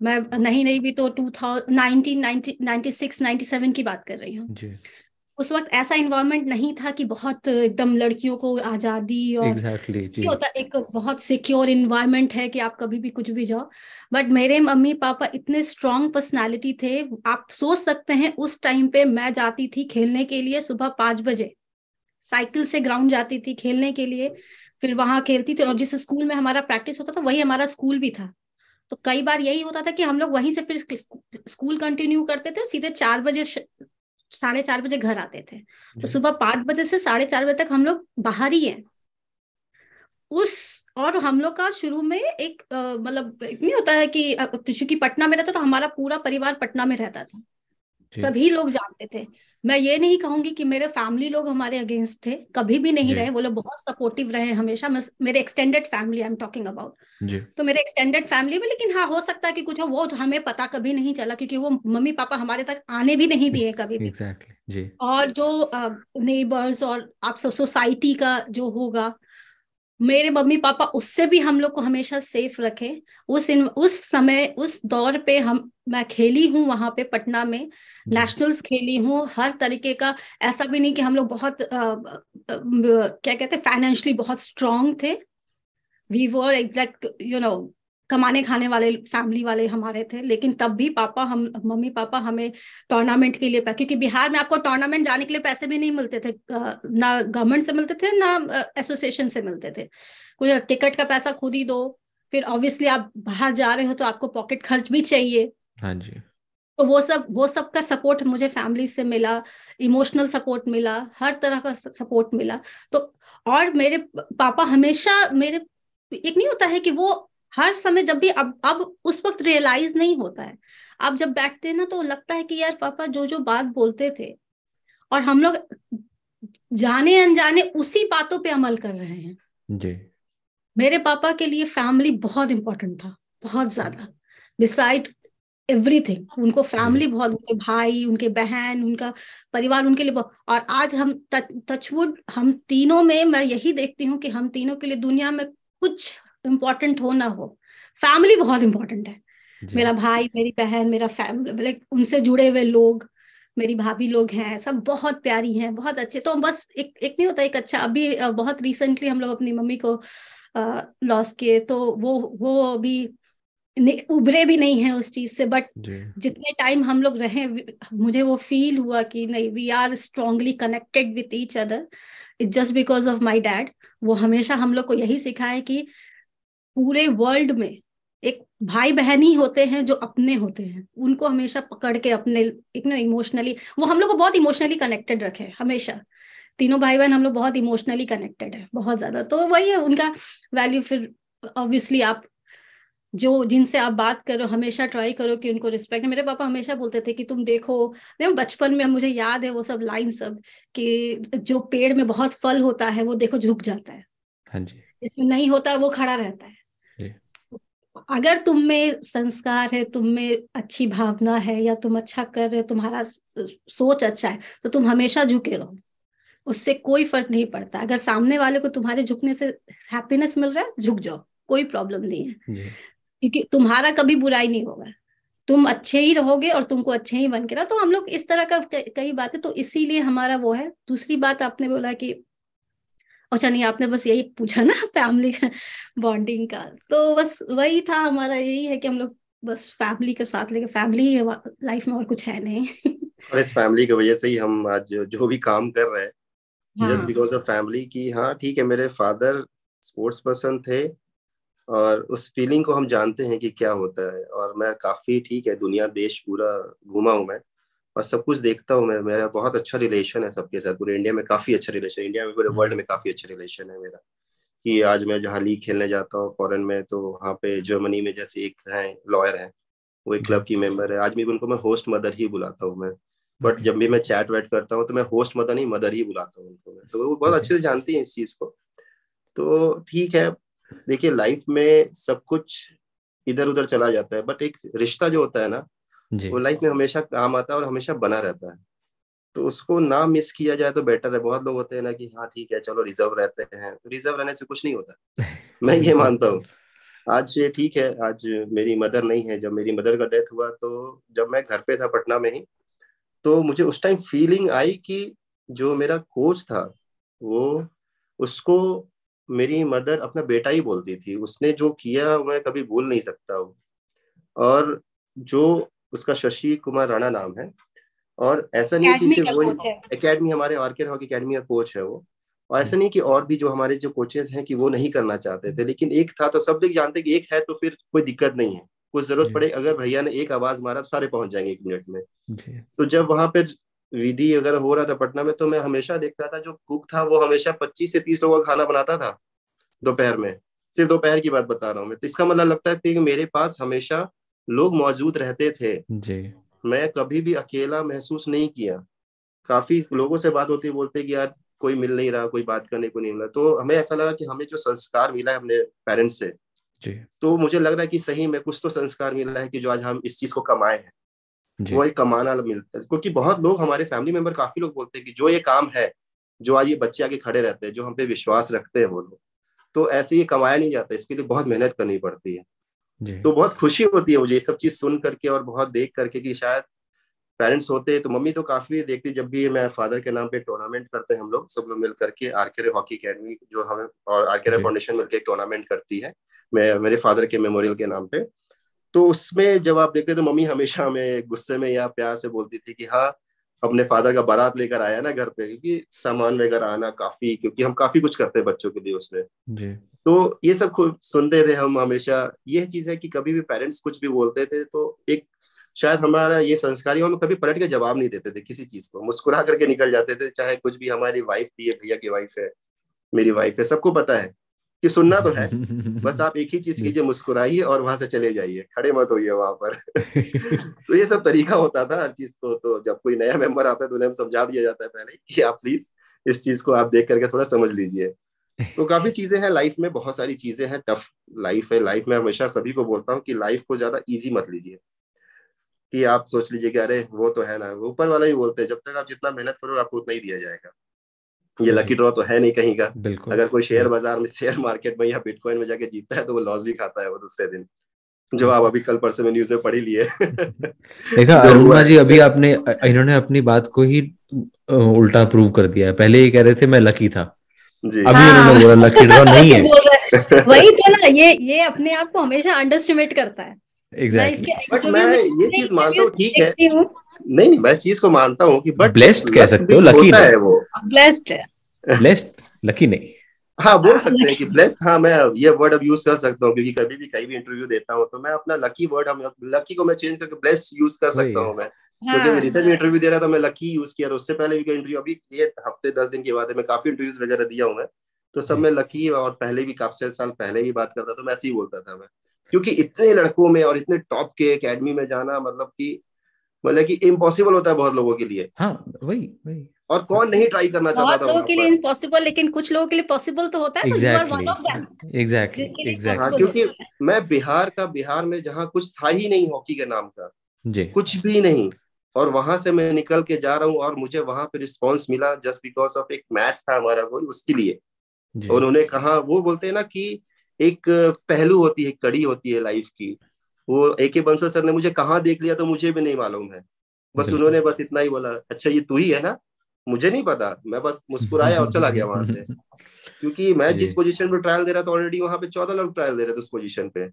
मैं नहीं नहीं भी तो two thousand nineteen ninety six ninety seven की बात कर रही हूँ। उस वक्त ऐसा इन्वायरमेंट नहीं था कि बहुत एकदम लड़कियों को आजादी और exactly, नहीं होता, एक बहुत सिक्योर इन्वायरमेंट है कि आप कभी भी कुछ भी जाओ। बट मेरे मम्मी पापा इतने स्ट्रॉन्ग पर्सनालिटी थे, आप सोच सकते हैं उस टाइम पे मैं जाती थी खेलने के लिए, सुबह पाँच बजे साइकिल से ग्राउंड जाती थी खेलने के लिए, फिर वहां खेलती थी। और जिस स्कूल में हमारा प्रैक्टिस होता था वही हमारा स्कूल भी था, तो कई बार यही होता था कि हम लोग वहीं से फिर स्कूल कंटिन्यू करते थे, सीधे चार बजे साढ़े चार बजे घर आते थे। तो सुबह पांच बजे से साढ़े चार बजे तक हम लोग बाहर ही हैं उस। और हम लोग का शुरू में एक मतलब नहीं होता है कि क्योंकि पटना में रहता तो हमारा पूरा परिवार पटना में रहता था, सभी लोग जानते थे। मैं ये नहीं कहूंगी कि मेरे फैमिली लोग हमारे अगेंस्ट थे, कभी भी नहीं रहे, वो लोग बहुत सपोर्टिव रहे हमेशा। मेरे extended family I am talking about, तो मेरे एक्सटेंडेड फैमिली में, लेकिन हाँ हो सकता है कि कुछ हो, वो हमें पता कभी नहीं चला क्योंकि वो मम्मी पापा हमारे तक आने भी नहीं दिए कभी भी। exactly. जी। और जो नेबर्स uh, और आप सोसाइटी का जो होगा, मेरे मम्मी पापा उससे भी हम लोग को हमेशा सेफ रखे। उस इन, उस समय उस दौर पे हम मैं खेली हूँ वहां पे पटना में, नेशनल्स खेली हूँ, हर तरीके का। ऐसा भी नहीं कि हम लोग बहुत आ, आ, क्या कहते हैं फाइनेंशियली बहुत स्ट्रांग थे, we were exact you know कमाने खाने वाले फैमिली वाले हमारे थे। लेकिन तब भी पापा हम मम्मी पापा हमें टूर्नामेंट के लिए, क्योंकि बिहार में आपको टूर्नामेंट जाने के लिए पैसे भी नहीं मिलते थे, ना गवर्नमेंट से मिलते थे ना एसोसिएशन से मिलते थे, कुछ टिकट का पैसा खुद ही दो। फिर ऑब्वियसली आप बाहर जा रहे हो तो आपको पॉकेट खर्च भी चाहिए। हाँ जी। तो वो सब वो सब का सपोर्ट मुझे फैमिली से मिला, इमोशनल सपोर्ट मिला, हर तरह का सपोर्ट मिला। तो और मेरे पापा हमेशा मेरे एक नहीं होता है कि वो हर समय जब भी अब अब उस वक्त रियलाइज नहीं होता है, अब जब बैठते हैं ना तो लगता है कि यार पापा जो जो बात बोलते थे और हम लोग जाने अनजाने उसी बातों पे अमल कर रहे हैं जी। मेरे पापा के लिए फैमिली बहुत इंपॉर्टेंट था, बहुत ज्यादा, बिसाइड एवरीथिंग। उनको फैमिली बहुत, उनके भाई, उनके बहन, उनका परिवार उनके लिए। और आज हम टचवुड हम तीनों में मैं यही देखती हूँ कि हम तीनों के लिए दुनिया में कुछ इम्पोर्टेंट हो ना हो, फैमिली बहुत इम्पोर्टेंट है। मेरा भाई, मेरी बहन, मेरा फैमिली, उनसे जुड़े हुए लोग, मेरी भाभी लोग हैं, सब बहुत प्यारी हैं, बहुत अच्छे। तो बस एक एक नहीं होता एक अच्छा। अभी बहुत रिसेंटली हम लोग अपनी मम्मी को लॉस किए, तो वो वो अभी उभरे भी नहीं है उस चीज से। बट जितने टाइम हम लोग रहे मुझे वो फील हुआ कि नहीं, we are strongly connected with each other, it just because of my dad. वो हमेशा हम लोग को यही सिखाया कि पूरे वर्ल्ड में एक भाई बहन ही होते हैं जो अपने होते हैं, उनको हमेशा पकड़ के अपने एक ना इमोशनली, वो हम लोग को बहुत इमोशनली कनेक्टेड रखे हमेशा। तीनों भाई बहन हम लोग बहुत इमोशनली कनेक्टेड है, बहुत ज्यादा। तो वही है उनका वैल्यू। फिर ऑब्वियसली आप जो जिनसे आप बात करो हमेशा ट्राई करो कि उनको रिस्पेक्ट। मेरे पापा हमेशा बोलते थे कि तुम देखो, देखो बचपन में मुझे याद है वो सब लाइन सब कि जो पेड़ में बहुत फल होता है वो देखो झुक जाता है, हाँ जी, इसमें नहीं होता वो खड़ा रहता है। अगर तुम में संस्कार है, तुम में अच्छी भावना है, या तुम अच्छा कर रहे हो, तुम्हारा सोच अच्छा है, तो तुम हमेशा झुके रहो, उससे कोई फर्क नहीं पड़ता। अगर सामने वाले को तुम्हारे झुकने से हैप्पीनेस मिल रहा है, झुक जाओ, कोई प्रॉब्लम नहीं है, क्योंकि तुम्हारा कभी बुराई नहीं होगा, तुम अच्छे ही रहोगे और तुमको अच्छे ही बन के रहा। तो हम लोग इस तरह का कई बातें, तो इसीलिए हमारा वो है। दूसरी बात आपने बोला कि अच्छा नहीं, आपने बस यही पूछा ना फैमिली का बॉन्डिंग का, तो बस वही था हमारा, यही है कि हम लोग बस फैमिली के साथ लेके, फैमिली लाइफ में और कुछ है नहीं। और इस फैमिली की वजह से ही हम आज जो भी काम कर रहे हैं जस्ट बिकॉज ऑफ फैमिली की। हाँ ठीक है, मेरे फादर स्पोर्ट्स पर्सन थे और उस फीलिंग को हम जानते हैं कि क्या होता है। और मैं काफी ठीक है दुनिया देश पूरा घूमा हूँ मैं और सब कुछ देखता हूँ मैं। मेरा बहुत अच्छा रिलेशन है सबके साथ, पूरे इंडिया में काफी अच्छा रिलेशन, इंडिया में पूरे वर्ल्ड में काफी अच्छा रिलेशन है मेरा। कि आज मैं जहाँ लीग खेलने जाता हूँ फॉरेन में, तो वहाँ पे जर्मनी में जैसे एक हैं लॉयर हैं, वो एक क्लब की मेंबर है, आज भी उनको मैं होस्ट मदर ही बुलाता हूँ मैं। बट जब भी मैं चैट वैट करता हूँ तो मैं होस्ट मदर नहीं मदर ही बुलाता हूँ उनको मैं। तो वो बहुत अच्छे से जानती है इस चीज़ को। तो ठीक है, देखिए लाइफ में सब कुछ इधर उधर चला जाता है, बट एक रिश्ता जो होता है ना वो लाइफ में हमेशा काम आता है और हमेशा बना रहता है। तो उसको ना मिस किया जाए तो बेटर है। बहुत लोग होते हैं ना कि हाँ ठीक है चलो रिजर्व रहते हैं, तो रिजर्व रहने से कुछ नहीं होता। मैं ये मानता हूँ। आज ठीक है, आज मेरी मदर नहीं है, जब मेरी मदर का डेथ हुआ तो जब मैं घर पे था पटना में ही, तो मुझे उस टाइम फीलिंग आई कि जो मेरा कोच था वो, उसको मेरी मदर अपना बेटा ही बोलती थी। उसने जो किया मैं कभी भूल नहीं सकता हूँ। और जो उसका शशि कुमार राणा नाम है, और ऐसा नहीं कि सिर्फ वही एकेडमी, हमारे आर.के. हॉकी एकेडमी का कोच है वो। और ऐसा नहीं कि और भी जो हमारे जो कोचेस हैं कि वो नहीं करना चाहते थे, लेकिन एक था तो सब लोग जानते कि एक है तो फिर कोई दिक्कत नहीं है। कुछ जरूरत पड़े अगर भैया ने एक आवाज मारा तो सारे पहुंच जाएंगे एक मिनट में। तो जब वहां पर विधि अगर हो रहा था पटना में, तो मैं हमेशा देखता था जो कुक था वो हमेशा पच्चीस से तीस लोगों का खाना बनाता था दोपहर में। सिर्फ दोपहर की बात बता रहा हूँ मैं। तो इसका मतलब लगता है कि मेरे पास हमेशा लोग मौजूद रहते थे, मैं कभी भी अकेला महसूस नहीं किया। काफी लोगों से बात होती, बोलते कि यार कोई मिल नहीं रहा, कोई बात करने को नहीं मिला। तो हमें ऐसा लगा कि हमें जो संस्कार मिला है अपने पेरेंट्स से, तो मुझे लग रहा है कि सही में कुछ तो संस्कार मिला है कि जो आज हम इस चीज को कमाए हैं, वो एक कमाना मिलता है। क्योंकि बहुत लोग हमारे फैमिली मेंबर काफी लोग बोलते हैं कि जो ये काम है, जो आज ये बच्चे आगे खड़े रहते हैं, जो हम पे विश्वास रखते हैं वो लोग, तो ऐसे ये कमाया नहीं जाता, इसके लिए बहुत मेहनत करनी पड़ती है। तो बहुत खुशी होती है मुझे ये सब चीज सुन करके और बहुत देख करके कि शायद पेरेंट्स होते। तो मम्मी तो काफी देखती, जब भी मैं फादर के नाम पे टूर्नामेंट करते हैं हम लोग सब लोग मिल करके, आर.के. रॉय हॉकी एकेडमी जो हमें और आर.के. रॉय फाउंडेशन मिलकर टूर्नामेंट करती है मैं मेरे फादर के मेमोरियल के नाम पे। तो उसमें जब आप देखते तो मम्मी हमेशा हमें गुस्से में या प्यार से बोलती थी कि हाँ अपने फादर का बारात लेकर आया ना घर पे, क्योंकि सामान वगैरह आना काफी, क्योंकि हम काफी कुछ करते हैं बच्चों के लिए उसमें। तो ये सब खूब सुनते थे हम हमेशा। ये चीज है कि कभी भी पेरेंट्स कुछ भी बोलते थे तो एक शायद हमारा ये संस्कारी, हम कभी पलट के जवाब नहीं देते थे किसी चीज को, मुस्कुरा करके निकल जाते थे। चाहे कुछ भी, हमारी वाइफ भी है, भैया की वाइफ है, मेरी वाइफ है, सबको पता है कि सुनना तो है, बस आप एक ही चीज कीजिए, मुस्कुराइए और वहां से चले जाइए, खड़े मत होइए वहां पर। तो ये सब तरीका होता था हर चीज को। तो जब कोई नया मेंबर आता है तो उन्हें समझा दिया जाता है पहले कि आप प्लीज इस चीज को आप देख करके थोड़ा समझ लीजिए। तो काफी चीजें हैं लाइफ में, बहुत सारी चीजें हैं, टफ लाइफ है। लाइफ में हमेशा सभी को बोलता हूँ कि लाइफ को ज्यादा इजी मत लीजिए कि आप सोच लीजिए कि अरे वो तो है ना, ऊपर वाला ही बोलते हैं जब तक आप जितना मेहनत करोगे आपको उतना ही दिया जाएगा। ये लकी ड्रॉ तो है नहीं कहीं का। अगर कोई शेयर बाजार में, शेयर मार्केट में या बिटकॉइन में जाके जीतता है तो वो लॉस भी खाता है वो दूसरे दिन, जो आप अभी कल परसों में न्यूज़ में पढ़ी लिए। देखा अरुणा जी, अभी आपने, इन्होंने अपनी बात को ही उल्टा प्रूव कर दिया है। पहले ये कह रहे थे मैं लकी था, जी। अभी इन्होंने बोला लकी ड्रॉ नहीं है। वही तो ना, ये ये अपने आप को हमेशा अंडरएस्टिमेट करता है। एग्जैक्टली, बट मैं ये चीज मानता हूँ, ठीक है, नहीं नहीं मैं इस चीज को मानता हूँ कि बट ब्लेस्ड कह सकते हो, लकी है वो, ब्लेस्ड है, ब्लेस्ड लकी नहीं, हाँ बोल सकते हैं कि ब्लेस्ड। हाँ मैं ये वर्ड अब यूज कर सकता हूँ क्योंकि कभी भी कहीं भी इंटरव्यू देता हूँ तो मैं अपना लकी वर्ड, हम लकी को मैं चेंज करके ब्लेस्ड यूज कर सकता हूँ मैं। क्योंकि मैं जितने भी इंटरव्यू दे रहा था मैं लकी यूज किया था, उससे पहले भी इंटरव्यू, अभी ये हफ्ते दस दिन के बाद मैं काफी इंटरव्यूज वगैरह दिया हूँ मैं, तो सब मैं लकी, और पहले भी काफी साल पहले भी बात करता तो मैं ऐसे ही बोलता था मैं। क्योंकि इतने लड़कों में और इतने टॉप के एकेडमी में जाना मतलब कि मतलब कि इम्पॉसिबल होता है बहुत लोगों के लिए। हाँ वही वही, और कौन नहीं ट्राई करना चाहता था, के लिए इम्पॉसिबल, लेकिन कुछ लोगों के लिए पॉसिबल तो होता है। एग्जैक्टली एग्जैक्टली एग्जैक्टली, क्योंकि मैं बिहार का, बिहार में जहाँ कुछ था ही नहीं हॉकी के नाम का, कुछ भी नहीं, और वहां से मैं निकल के जा रहा हूँ और मुझे वहां पे रिस्पॉन्स मिला जस्ट बिकॉज ऑफ एक मैच था हमारा कोई, उसके लिए उन्होंने कहा। वो बोलते हैं ना कि एक पहलू होती है, कड़ी होती है लाइफ की, वो ए.के. बंसल सर ने मुझे कहाँ देख लिया तो मुझे भी नहीं मालूम है, बस उन्होंने बस इतना ही बोला, अच्छा ये तू ही है ना, मुझे नहीं पता, मैं बस मुस्कुराया और चला गया वहां से, क्योंकि मैं जिस पोजीशन पे ट्रायल दे रहा था ऑलरेडी वहां पे चौदह लोग ट्रायल दे रहे थे उस पोजीशन पे,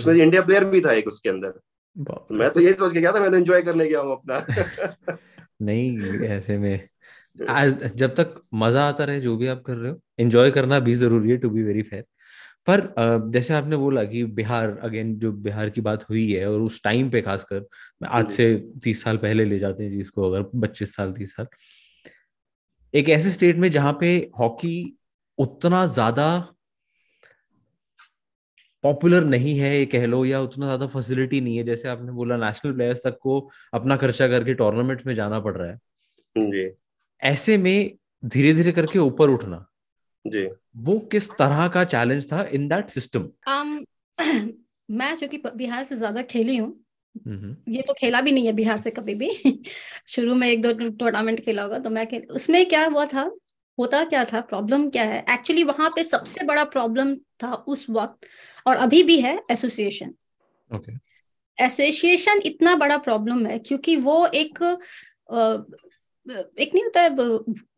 उसमें इंडिया प्लेयर भी था एक उसके अंदर। मैं तो यही सोच के गया था मैं तो एंजॉय करने गया हूँ अपना। नहीं, ऐसे में आज जब तक मजा आता रहे जो भी आप कर रहे हो, एंजॉय करना भी जरूरी है, टू बी वेरी फेयर। पर जैसे आपने बोला कि बिहार, अगेन जो बिहार की बात हुई है और उस टाइम पे खासकर, मैं आज से तीस साल पहले ले जाते हैं जिसको, अगर पच्चीस साल तीस साल, एक ऐसे स्टेट में जहां पे हॉकी उतना ज्यादा पॉपुलर नहीं है ये कह लो, या उतना ज्यादा फैसिलिटी नहीं है। जैसे आपने बोला नेशनल प्लेयर्स तक को अपना खर्चा करके टूर्नामेंट में जाना पड़ रहा है जी। ऐसे में धीरे धीरे करके ऊपर उठना जी, वो किस तरह का चैलेंज था इन दैट सिस्टम? um, मैं जो कि बिहार से ज्यादा खेली हूँ, ये तो खेला भी नहीं है बिहार से कभी भी। शुरू में एक दो टूर्नामेंट खेला होगा, तो मैं खेल... उसमें क्या हुआ था, होता क्या था, प्रॉब्लम क्या है एक्चुअली वहां पे, सबसे बड़ा प्रॉब्लम था उस वक्त और अभी भी है एसोसिएशन। ओके, एसोसिएशन इतना बड़ा प्रॉब्लम है क्योंकि वो एक एक नहीं होता है,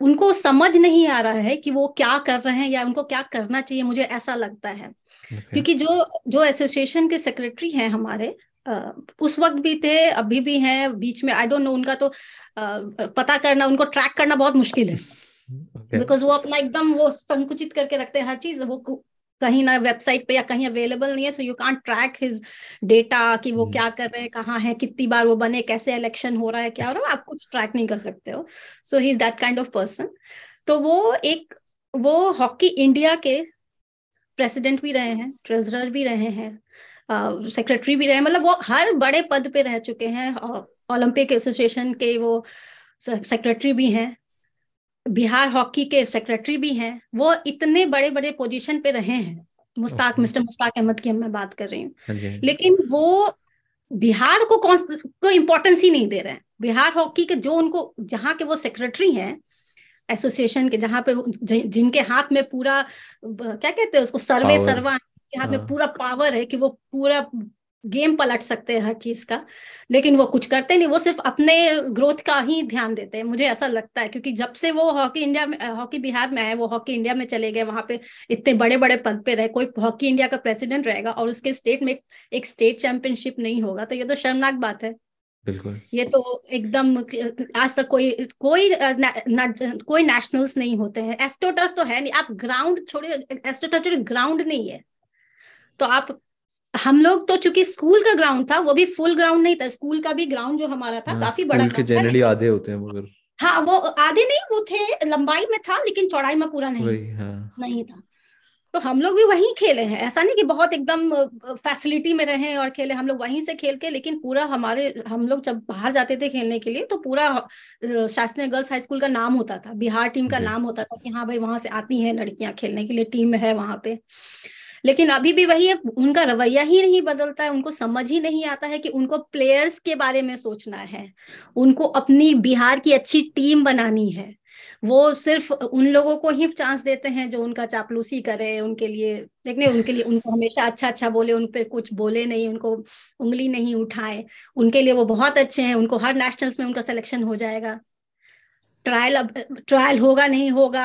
उनको समझ नहीं आ रहा है कि वो क्या कर रहे हैं या उनको क्या करना चाहिए, मुझे ऐसा लगता है। okay. क्योंकि जो जो एसोसिएशन के सेक्रेटरी हैं हमारे, उस वक्त भी थे अभी भी हैं, बीच में आई डोंट नो, उनका तो पता करना, उनको ट्रैक करना बहुत मुश्किल है। Because okay. वो अपना एकदम वो संकुचित करके रखते हैं हर चीज, वो कहीं ना वेबसाइट पे या कहीं अवेलेबल नहीं है, so you can't track his data कि वो क्या कर रहे हैं, कहाँ है, कितनी बार वो बने, कैसे इलेक्शन हो रहा है, क्या हो रहा है, आप कुछ ट्रैक नहीं कर सकते हो। So he is that kind of person. तो वो एक, वो हॉकी इंडिया के प्रेसिडेंट भी रहे हैं, ट्रेजरर भी रहे हैं, सेक्रेटरी भी रहे हैं, मतलब वो हर बड़े पद पे रह चुके हैं, ओलंपिक एसोसिएशन के वो सेक्रेटरी भी हैं, बिहार हॉकी के सेक्रेटरी भी हैं, वो इतने बड़े बड़े पोजीशन पे रहे हैं। मुस्ताक okay. मिस्टर मुस्ताक अहमद की मैं बात कर रही हूँ। okay. लेकिन वो बिहार को कौन को इम्पोर्टेंस ही नहीं दे रहे हैं। बिहार हॉकी के जो उनको, जहाँ के वो सेक्रेटरी हैं एसोसिएशन के, जहाँ पे जिनके हाथ में पूरा क्या कहते हैं उसको, सर्वे सर्वा के हाथ में पूरा पावर है कि वो पूरा गेम पलट सकते हैं हर चीज का, लेकिन वो कुछ करते नहीं, वो सिर्फ अपने ग्रोथ का ही ध्यान देते हैं, मुझे ऐसा लगता है। क्योंकि जब से वो हॉकी इंडिया में, हॉकी बिहार में आए, वो हॉकी इंडिया में चले गए, वहां पे इतने बड़े बड़े पद पे रहे, कोई हॉकी इंडिया का प्रेसिडेंट रहेगा और उसके स्टेट में एक स्टेट चैंपियनशिप नहीं होगा, तो ये तो शर्मनाक बात है। बिल्कुल, ये तो एकदम आज तक कोई कोई ना, ना, कोई नेशनल्स नहीं होते हैं। एस्ट्रो टच तो है नहीं, आप ग्राउंड छोड़िए, एस्ट्रो टच ग्राउंड नहीं है, तो आप, हम लोग तो चूंकि स्कूल का ग्राउंड था, वो भी फुल ग्राउंड नहीं था, स्कूल का भी ग्राउंड जो हमारा था काफी बड़ा था, जनरली आधे होते हैं मगर, हाँ वो आधे नहीं, वो थे लंबाई में था लेकिन चौड़ाई में पूरा नहीं हाँ. नहीं था, तो हम लोग भी वहीं खेले हैं। ऐसा नहीं कि बहुत एकदम फैसिलिटी में रहे और खेले, हम लोग वहीं से खेल के, लेकिन पूरा हमारे, हम लोग जब बाहर जाते थे खेलने के लिए तो पूरा शासकीय गर्ल्स हाई स्कूल का नाम होता था, बिहार टीम का नाम होता था कि हाँ भाई वहां से आती है लड़कियां खेलने के लिए, टीम है वहां पे। लेकिन अभी भी वही है, उनका रवैया ही नहीं बदलता है, उनको समझ ही नहीं आता है कि उनको प्लेयर्स के बारे में सोचना है, उनको अपनी बिहार की अच्छी टीम बनानी है। वो सिर्फ उन लोगों को ही चांस देते हैं जो उनका चापलूसी करे, उनके लिए देखने, उनके लिए, उनको हमेशा अच्छा अच्छा बोले, उन पे कुछ बोले नहीं, उनको उंगली नहीं उठाए, उनके लिए वो बहुत अच्छे हैं, उनको हर नेशनल्स में उनका सिलेक्शन हो जाएगा, ट्रायल अब ट्रायल होगा नहीं होगा,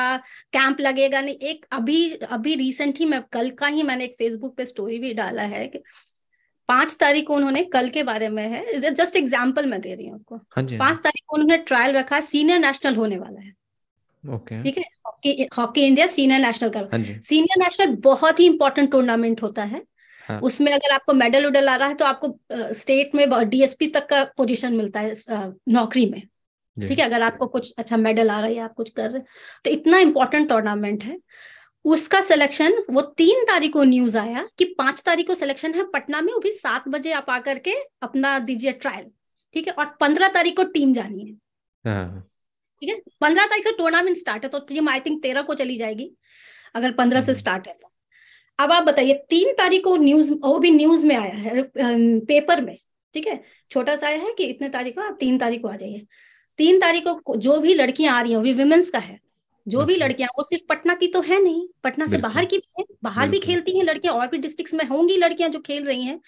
कैंप लगेगा नहीं। एक अभी अभी रिसेंट ही, मैं कल का ही मैंने एक फेसबुक पे स्टोरी भी डाला है कि पांच तारीख को उन्होंने, कल के बारे में है, जस्ट एग्जांपल मैं दे रही हूँ आपको, पांच तारीख को उन्होंने ट्रायल रखा, सीनियर नेशनल होने वाला है। ओके, ठीक है, हॉकी इंडिया सीनियर नेशनल का, सीनियर नेशनल बहुत ही इंपॉर्टेंट टूर्नामेंट होता है। हाँ. उसमें अगर आपको मेडल उडल आ रहा है तो आपको स्टेट में डीएसपी तक का पोजिशन मिलता है नौकरी में, ठीक है, अगर आपको कुछ अच्छा मेडल आ रहा है या आप कुछ कर रहे, तो इतना इम्पोर्टेंट टूर्नामेंट है। उसका सिलेक्शन, वो तीन तारीख को न्यूज आया कि पांच तारीख को सिलेक्शन है पटना में, वो भी सात बजे आप आकर के अपना दीजिए ट्रायल, ठीक है, और पंद्रह तारीख को टीम जानी है, ठीक है, पंद्रह तारीख से टूर्नामेंट स्टार्ट है, तो टीम आई थिंक तेरह को चली जाएगी अगर पंद्रह से स्टार्ट है तो। अब आप बताइए, तीन तारीख को न्यूज, वो भी न्यूज में आया है पेपर में, ठीक है, छोटा सा आया है कि इतने तारीख को आप तीन तारीख को आ जाइए। तीन तारीख को जो भी लड़कियां आ रही हैं, वो विमेन्स का है, जो भी लड़कियां, वो सिर्फ पटना की तो है नहीं, पटना से बाहर की भी है, बाहर भी खेलती हैं लड़कियां, और भी डिस्ट्रिक्ट्स में होंगी लड़कियां जो खेल रही हैं।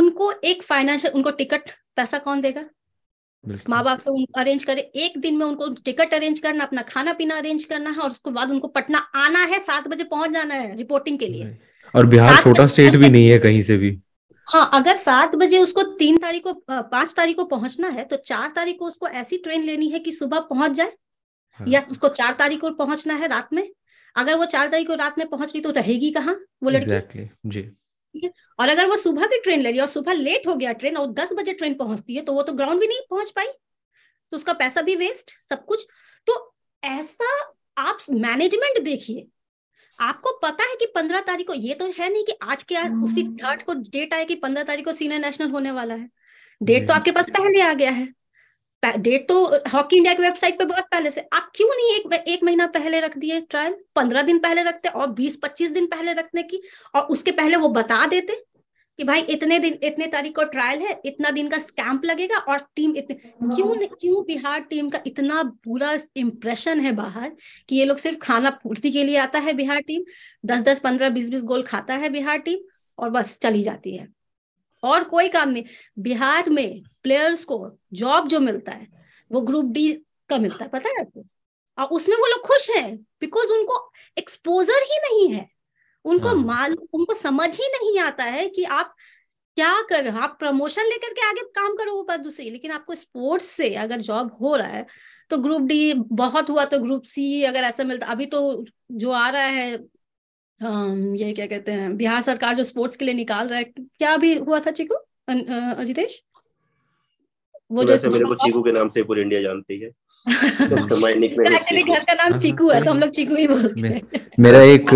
उनको एक फाइनेंशियल, उनको टिकट पैसा कौन देगा, माँ बाप से उनको अरेंज करे, एक दिन में उनको टिकट अरेंज करना, अपना खाना पीना अरेंज करना है और उसके बाद उनको पटना आना है, सात बजे पहुंच जाना है रिपोर्टिंग के लिए। और बिहार छोटा स्टेट भी नहीं है कहीं से भी। हाँ, अगर सात बजे उसको तीन तारीख को पांच तारीख को पहुंचना है तो चार तारीख को उसको ऐसी ट्रेन लेनी है कि सुबह पहुंच जाए। हाँ। या उसको चार तारीख को पहुंचना है रात में, अगर वो चार तारीख को रात में पहुंच गई तो रहेगी कहाँ वो लड़की? exactly. जी। ठीक है, और अगर वो सुबह की ट्रेन ले रही और सुबह लेट हो गया ट्रेन और दस बजे ट्रेन पहुंचती है तो वो तो ग्राउंड भी नहीं पहुंच पाई, तो उसका पैसा भी वेस्ट, सब कुछ। तो ऐसा आप मैनेजमेंट देखिए, आपको पता है कि पंद्रह तारीख को, ये तो है नहीं कि आज के आज उसी थर्ड को डेट आए कि पंद्रह तारीख को सीनियर नेशनल होने वाला है, डेट तो आपके पास पहले आ गया है, डेट तो हॉकी इंडिया की वेबसाइट पे बहुत पहले से, आप क्यों नहीं एक एक महीना पहले रख दिए ट्रायल, पंद्रह दिन पहले रखते और बीस पच्चीस दिन पहले रखने की, और उसके पहले वो बता देते कि भाई इतने दिन इतने तारीख को ट्रायल है, इतना दिन का कैंप लगेगा और टीम इतने। क्यों क्यों बिहार टीम का इतना बुरा इम्प्रेशन है बाहर कि ये लोग सिर्फ खाना पूर्ति के लिए आता है बिहार टीम, दस दस पंद्रह बीस बीस गोल खाता है बिहार टीम और बस चली जाती है और कोई काम नहीं। बिहार में प्लेयर्स को जॉब जो मिलता है वो ग्रुप डी का मिलता है, पता है आपको, और उसमें वो लोग खुश हैं बिकॉज उनको एक्सपोजर ही नहीं है, उनको मालूम, उनको समझ ही नहीं आता है कि आप क्या कर रहे हो। आप प्रमोशन लेकर के आगे काम करो वो बात दूसरी, लेकिन आपको स्पोर्ट्स से अगर जॉब हो रहा है तो ग्रुप डी बहुत हुआ तो ग्रुप सी अगर ऐसा मिलता। अभी तो जो आ रहा है ये क्या कहते हैं, बिहार सरकार जो स्पोर्ट्स के लिए निकाल रहा है, क्या भी हुआ था चिकू अजितेश, वो जो मेरे को चीकू के नाम से पूरी इंडिया जानती है तो घर का नाम चीकू है तो हम लोग चीकू ही बोलते हैं। मेरा एक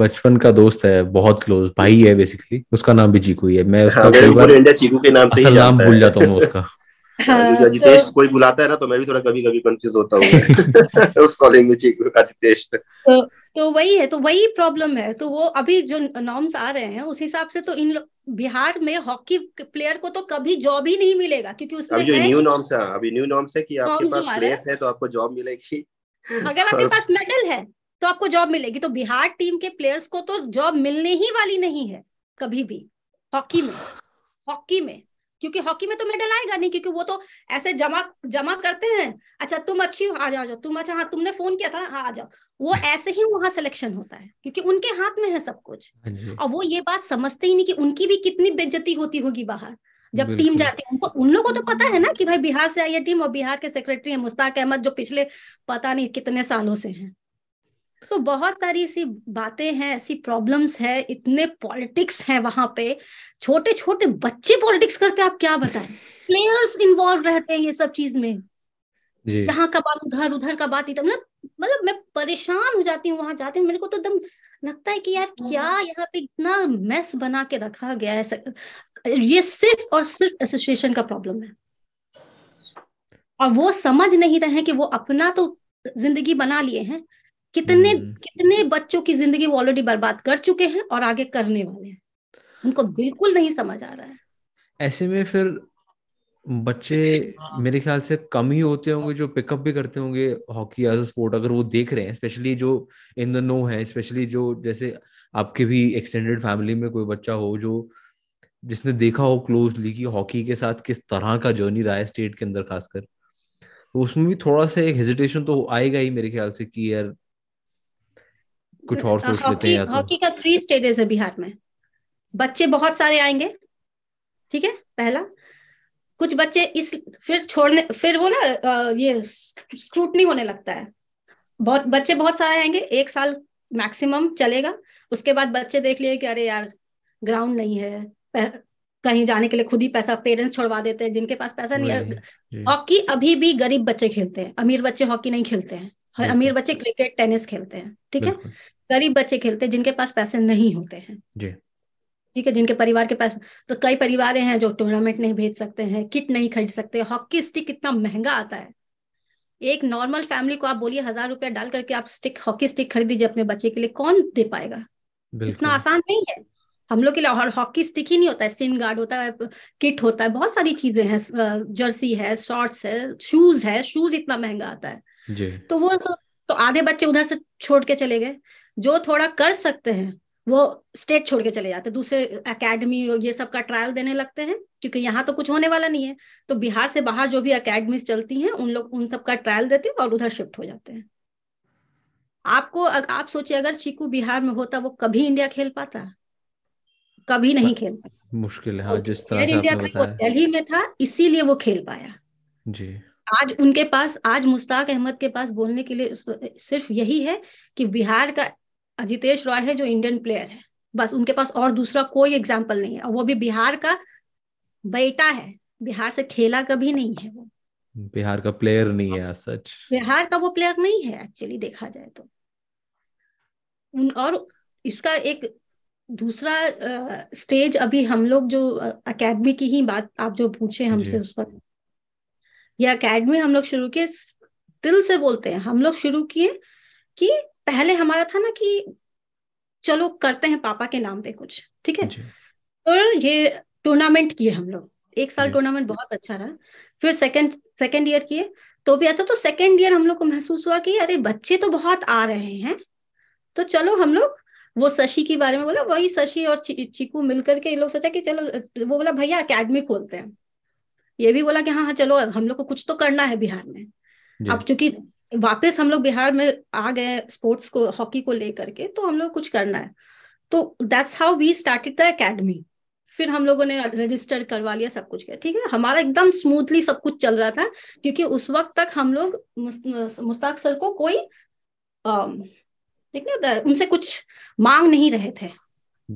बचपन का दोस्त है, बहुत क्लोज भाई है बेसिकली, उसका नाम भी चीकू ही है। मैं उसका पूरी इंडिया चीकू के नाम से ही नाम भूल जाता हूँ उसका। अजितेश तो, कोई बुलाता है ना तो मैं भी थोड़ा कभी कभी कंफ्यूज होता हूँ उस कॉलिंग में चीकू अजितेश। तो, तो वही है, तो वही प्रॉब्लम है। तो वो अभी जो नॉर्म्स आ रहे हैं उस हिसाब से तो इन बिहार में हॉकी प्लेयर को तो कभी जॉब ही नहीं मिलेगा क्योंकि उसमें अभी न्यू नॉर्म्स है, अभी न्यू नॉर्म्स है कि आपके पास प्लेस है तो आपको जॉब मिलेगी, अगर आपके पास मेडल है तो आपको जॉब मिलेगी। तो बिहार टीम के प्लेयर्स को तो जॉब मिलने ही वाली नहीं है कभी भी हॉकी में, हॉकी में क्योंकि हॉकी में तो मेडल आएगा नहीं, क्योंकि वो तो ऐसे जमा जमा करते हैं, अच्छा तुम अच्छी हो आ जाओ, तुम अच्छा, हाँ तुमने फोन किया था हाँ आ जाओ, वो ऐसे ही वहां सिलेक्शन होता है क्योंकि उनके हाथ में है सब कुछ। और वो ये बात समझते ही नहीं कि उनकी भी कितनी बेइज्जती होती होगी बाहर जब टीम जाती है। उनको उन लोगों को तो पता है ना कि भाई बिहार से आई है टीम और बिहार के सेक्रेटरी है मुश्ताक अहमद जो पिछले पता नहीं कितने सालों से है। तो बहुत सारी ऐसी बातें हैं, ऐसी प्रॉब्लम्स है, इतने पॉलिटिक्स है वहां पे, छोटे छोटे बच्चे पॉलिटिक्स करते हैं, आप क्या बताएं, प्लेयर्स इन्वॉल्व रहते हैं ये सब चीज में, यहाँ का बात उधर उधर का बात इधर, मतलब मतलब मैं परेशान हो जाती हूँ वहां जाती हूँ। मेरे को तो एकदम लगता है कि यार क्या यहाँ पे इतना मेस बना के रखा गया है, ये सिर्फ और सिर्फ एसोसिएशन का प्रॉब्लम है और वो समझ नहीं रहे कि वो अपना तो जिंदगी बना लिए हैं, कितने कितने बच्चों की जिंदगी वो ऑलरेडी बर्बाद कर चुके हैं और आगे करने वाले हैं, उनको बिल्कुल नहीं समझ आ रहा है। ऐसे में फिर बच्चे मेरे ख्याल से कम ही होते होंगे जो पिकअप भी करते होंगे हॉकी एज अ स्पोर्ट, अगर वो देख रहे हैं, स्पेशली जो इन द नो है, स्पेशली जो जैसे आपके भी एक्सटेंडेड फैमिली में कोई बच्चा हो जो जिसने देखा हो क्लोजली कि हॉकी के साथ किस तरह का जर्नी रहा है स्टेट के अंदर खासकर, तो उसमें भी थोड़ा सा एक हेजिटेशन तो आएगा ही मेरे ख्याल से कि यार कुछ और सोच लेते हैं। हॉकी का थ्री स्टेजेस है बिहार में, बच्चे बहुत सारे आएंगे, ठीक है, पहला कुछ बच्चे इस फिर छोड़ने फिर वो ना ये स्क्रूटनी होने लगता है, बहुत बच्चे बहुत सारे आएंगे, एक साल मैक्सिमम चलेगा, उसके बाद बच्चे देख लिए कि अरे यार ग्राउंड नहीं है, कहीं जाने के लिए खुद ही पैसा पेरेंट्स छोड़वा देते हैं जिनके पास पैसा नहीं है। हॉकी अभी भी गरीब बच्चे खेलते हैं, अमीर बच्चे हॉकी नहीं खेलते हैं, अमीर बच्चे क्रिकेट टेनिस खेलते हैं, ठीक है, गरीब बच्चे खेलते हैं जिनके पास पैसे नहीं होते हैं, ठीक है, जिनके परिवार के पास। तो कई परिवार हैं जो टूर्नामेंट नहीं भेज सकते हैं, किट नहीं खरीद सकते, हॉकी स्टिक कितना महंगा आता है, एक नॉर्मल फैमिली को आप बोलिए हजार रुपया डाल करके आप स्टिक हॉकी स्टिक खरीद दीजिए अपने बच्चे के लिए, कौन दे पाएगा, इतना आसान नहीं है हम लोग के लिए। और हॉकी स्टिक ही नहीं होता है, सिम गार्ड होता है, किट होता है, बहुत सारी चीजें हैं, जर्सी है, शॉर्ट्स है, शूज है, शूज इतना महंगा आता है। तो वो तो, तो आधे बच्चे उधर से छोड़ के चले गए, जो थोड़ा कर सकते हैं वो स्टेट छोड़ के चले जाते हैं, दूसरे एकेडमी ये सब का ट्रायल देने लगते हैं क्योंकि यहाँ तो कुछ होने वाला नहीं है। तो बिहार से बाहर जो भी एकेडमीज चलती हैं उन लोग उन सब का ट्रायल देते हैं और उधर शिफ्ट हो जाते हैं। आपको आप सोचिए अगर चीकू बिहार में होता वो कभी इंडिया खेल पाता? कभी नहीं खेल पाता, मुश्किल है। जिस तरह एयर इंडिया था वो दिल्ली में था इसीलिए वो खेल पाया जी। आज उनके पास, आज मुश्ताक अहमद के पास बोलने के लिए सिर्फ यही है कि बिहार का अजितेश रॉय है जो इंडियन प्लेयर है, बस उनके पास और दूसरा कोई एग्जाम्पल नहीं है। और वो भी बिहार का बेटा है, बिहार से खेला कभी नहीं है, वो बिहार का प्लेयर नहीं है, सच बिहार का वो प्लेयर नहीं है एक्चुअली देखा जाए तो। उन और इसका एक दूसरा स्टेज अभी हम लोग जो अकेडमी की ही बात आप जो पूछे हमसे उस वक्त, यह अकेडमी हम लोग शुरू किए, दिल से बोलते हैं हम लोग शुरू किए कि पहले हमारा था ना कि चलो करते हैं पापा के नाम पे कुछ, ठीक है, तो ये टूर्नामेंट किए हम लोग, एक साल टूर्नामेंट बहुत अच्छा रहा, फिर सेकंड सेकंड ईयर किए तो भी अच्छा। तो सेकंड ईयर हम लोग को महसूस हुआ कि अरे बच्चे तो बहुत आ रहे हैं, तो चलो हम लोग वो शशि के बारे में बोला, वही शशि और चीकू मिलकर के ये लोग सोचा कि चलो, वो बोला भैया अकेडमी खोलते हैं, ये भी बोला कि हाँ हाँ चलो हम लोग को कुछ तो करना है बिहार में। अब चूंकि वापस हम लोग बिहार में आ गए स्पोर्ट्स को, हॉकी को लेकर के, तो हम लोग कुछ करना है, तो that's how we started the academy. फिर हम लोगों ने रजिस्टर करवा लिया, सब कुछ किया, ठीक है, हमारा एकदम स्मूथली सब कुछ चल रहा था क्योंकि उस वक्त तक हम लोग मुश्ताक सर को कोई देखना उनसे कुछ मांग नहीं रहे थे,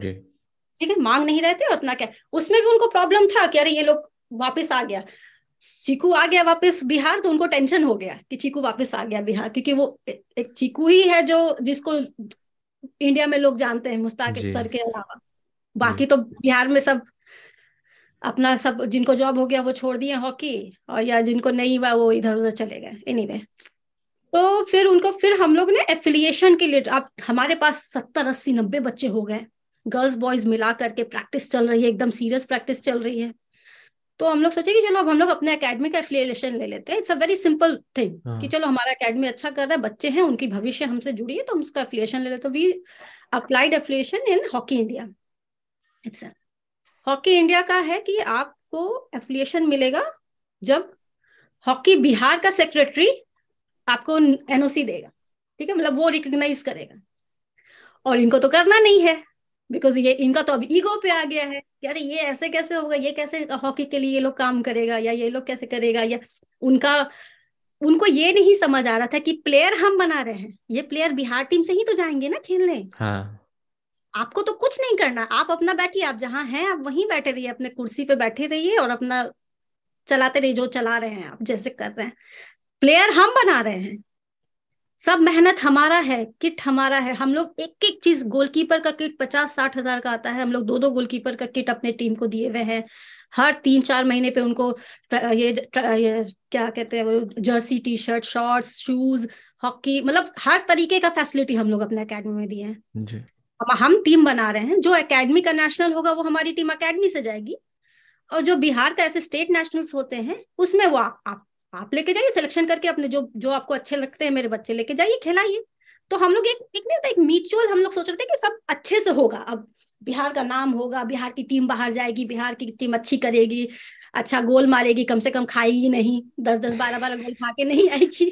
ठीक है, मांग नहीं रहे थे। और अपना क्या उसमें भी उनको प्रॉब्लम था कि अरे ये लोग वापिस आ गया, चीकू आ गया वापस बिहार, तो उनको टेंशन हो गया कि चीकू वापस आ गया बिहार, क्योंकि वो एक चीकू ही है जो जिसको इंडिया में लोग जानते हैं मुश्ताक सर के अलावा, बाकी तो बिहार में सब अपना सब जिनको जॉब हो गया वो छोड़ दिए हॉकी, और या जिनको नहीं हुआ वो इधर उधर चले गए। एनीवे तो फिर उनको फिर हम लोग ने एफिलिएशन के लिए, अब हमारे पास सत्तर अस्सी नब्बे बच्चे हो गए, गर्ल्स बॉयज मिला करके प्रैक्टिस चल रही है, एकदम सीरियस प्रैक्टिस चल रही है, तो हम लोग सोचे कि चलो अब हम लोग अपने एकेडमी का एफिलिएशन ले लेते हैं। It's a very simple thing कि चलो हमारा एकेडमी अच्छा कर रहा है, बच्चे हैं, उनकी भविष्य हमसे जुड़ी है, तो हम उसका एफिलिएशन ले लेते हैं। We applied affiliation in hockey India. It's hockey India का है कि आपको एफिलिएशन मिलेगा जब हॉकी बिहार का सेक्रेटरी आपको एनओसी देगा, ठीक है, मतलब वो रिकग्नाइज करेगा। और इनको तो करना नहीं है बिकॉज ये इनका तो अब ईगो पे आ गया है कि अरे ये ऐसे कैसे होगा, ये कैसे हॉकी के लिए ये लोग काम करेगा, या ये लोग कैसे करेगा, या उनका उनको ये नहीं समझ आ रहा था कि प्लेयर हम बना रहे हैं, ये प्लेयर बिहार टीम से ही तो जाएंगे ना खेलने। हाँ। आपको तो कुछ नहीं करना, आप अपना बैठिए, आप जहाँ हैं आप वहीं बैठे रहिए, अपने कुर्सी पे बैठे रहिए और अपना चलाते रहिए जो चला रहे हैं आप, जैसे कर रहे हैं, प्लेयर हम बना रहे हैं, सब मेहनत हमारा है, किट हमारा है, हम लोग एक एक चीज, गोलकीपर का किट पचास साठ हजार का आता है, हम लोग दो दो गोलकीपर का किट अपने टीम को दिए हुए हैं, हर तीन चार महीने पे उनको ये, ये क्या कहते हैं, jersey, T shirt, shorts, shoes, hockey, मतलब हर तरीके का फैसिलिटी हम लोग अपने अकेडमी में दिए हैं। जी। हम, हम टीम बना रहे हैं, जो अकेडमी का नेशनल होगा वो हमारी टीम अकेडमी से जाएगी, और जो बिहार का ऐसे स्टेट नेशनल्स होते हैं उसमें वो आप, आप आप लेके जाइए, सिलेक्शन करके अपने जो जो आपको अच्छे लगते हैं मेरे बच्चे लेके जाइए, खिलाइए। तो हम लोग एक एक नहीं होता एक म्यूचुअल, हम लोग सोच रहे थे कि सब अच्छे से होगा, अब बिहार का नाम होगा, बिहार की टीम बाहर जाएगी, बिहार की टीम अच्छी करेगी, अच्छा गोल मारेगी, कम से कम खाएगी नहीं, दस दस बारह बारह गोल खा के नहीं आएगी।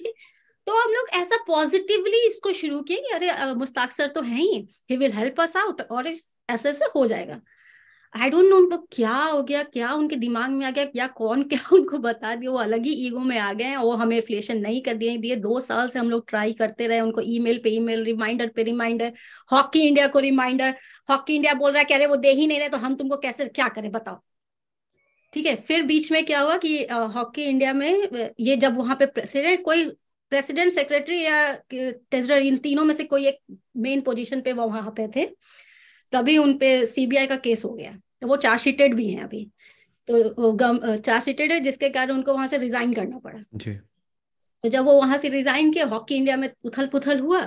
तो हम लोग ऐसा पॉजिटिवली इसको शुरू किए कि अरे मुश्ताक सर तो है ही, he will help us out, और ऐसे ऐसे हो जाएगा। आई डोंट नो उनको क्या हो गया, क्या उनके दिमाग में आ गया, क्या कौन क्या उनको बता दिया, वो अलग ही ईगो में आ गए हैं, वो हमें एफिलिएशन नहीं कर दिए दिए दो साल से हम लोग ट्राई करते रहे, उनको ईमेल पे ईमेल, रिमाइंडर पे रिमाइंडर, हॉकी इंडिया को रिमाइंडर, हॉकी इंडिया बोल रहा है कह रहे वो दे ही नहीं रहे, तो हम तुमको कैसे क्या करें बताओ, ठीक है। फिर बीच में क्या हुआ कि हॉकी इंडिया में ये जब वहां पे प्रेसिडेंट, कोई प्रेसिडेंट, सेक्रेटरी या ट्रेजरर, इन तीनों में से कोई एक मेन पोजिशन पे वो वहां पे थे, तभी उनपे सीबीआई का केस हो गया, तो वो चार्जशीटेड भी हैं अभी, तो चार्जशीटेड है जिसके कारण उनको वहां से रिजाइन करना पड़ा जी। तो जब वो वहां से रिजाइन किया, हॉकी इंडिया में उथल पुथल हुआ,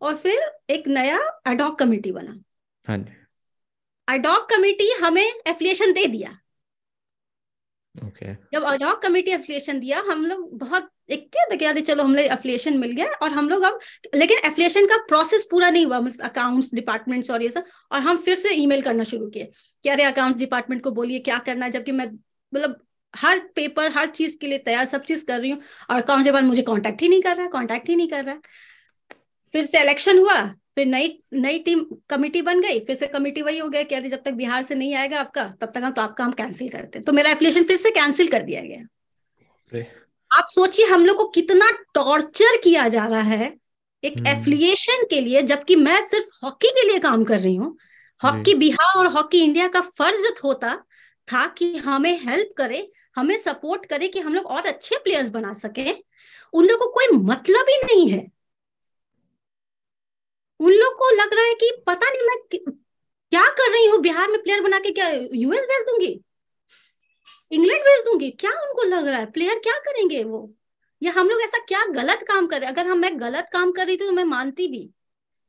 और फिर एक नया एडॉक कमेटी बना। हाँ जी। एडॉक कमेटी हमें एफिलिएशन दे दिया, Okay. जब अडॉक कमेटी एफिलिएशन दिया हम लोग बहुत एक क्या था, चलो हमने एफिलिएशन मिल गया और हम लोग अब, लेकिन एफिलिएशन का प्रोसेस पूरा नहीं हुआ, अकाउंट्स डिपार्टमेंट्स और ये सब, और हम फिर से ईमेल करना शुरू किए कि अरे अकाउंट्स डिपार्टमेंट को बोलिए क्या करना है, जबकि मैं मतलब हर पेपर हर चीज के लिए तैयार सब चीज कर रही हूँ और अकाउंट डिपार्टमेंट मुझे कॉन्टेक्ट ही नहीं कर रहा कॉन्टेक्ट ही नहीं कर रहा फिर से इलेक्शन हुआ, फिर नई नई टीम कमेटी बन गई, फिर से कमेटी वही हो गया कि अरे जब तक बिहार से नहीं आएगा आपका तब तक हम तो आपका हम कैंसिल करते हैं, तो मेरा एफिलिएशन फिर से कैंसिल कर दिया गया। आप सोचिए हम लोग को कितना टॉर्चर किया जा रहा है एक एफिलिएशन के लिए, जबकि मैं सिर्फ हॉकी के लिए काम कर रही हूँ। हॉकी बिहार और हॉकी इंडिया का फर्ज होता था कि हमें हेल्प करे, हमें सपोर्ट करे कि हम लोग और अच्छे प्लेयर्स बना सके। उन लोगों को कोई मतलब ही नहीं है, उन लोग को लग रहा है कि पता नहीं मैं क्या कर रही हूँ, बिहार में प्लेयर बना के क्या यूएस भेज दूंगी, इंग्लैंड भेज दूंगी, क्या उनको लग रहा है प्लेयर क्या करेंगे वो, या हम लोग ऐसा क्या गलत काम कर रहे। अगर हम मैं गलत काम कर रही थी तो मैं मानती भी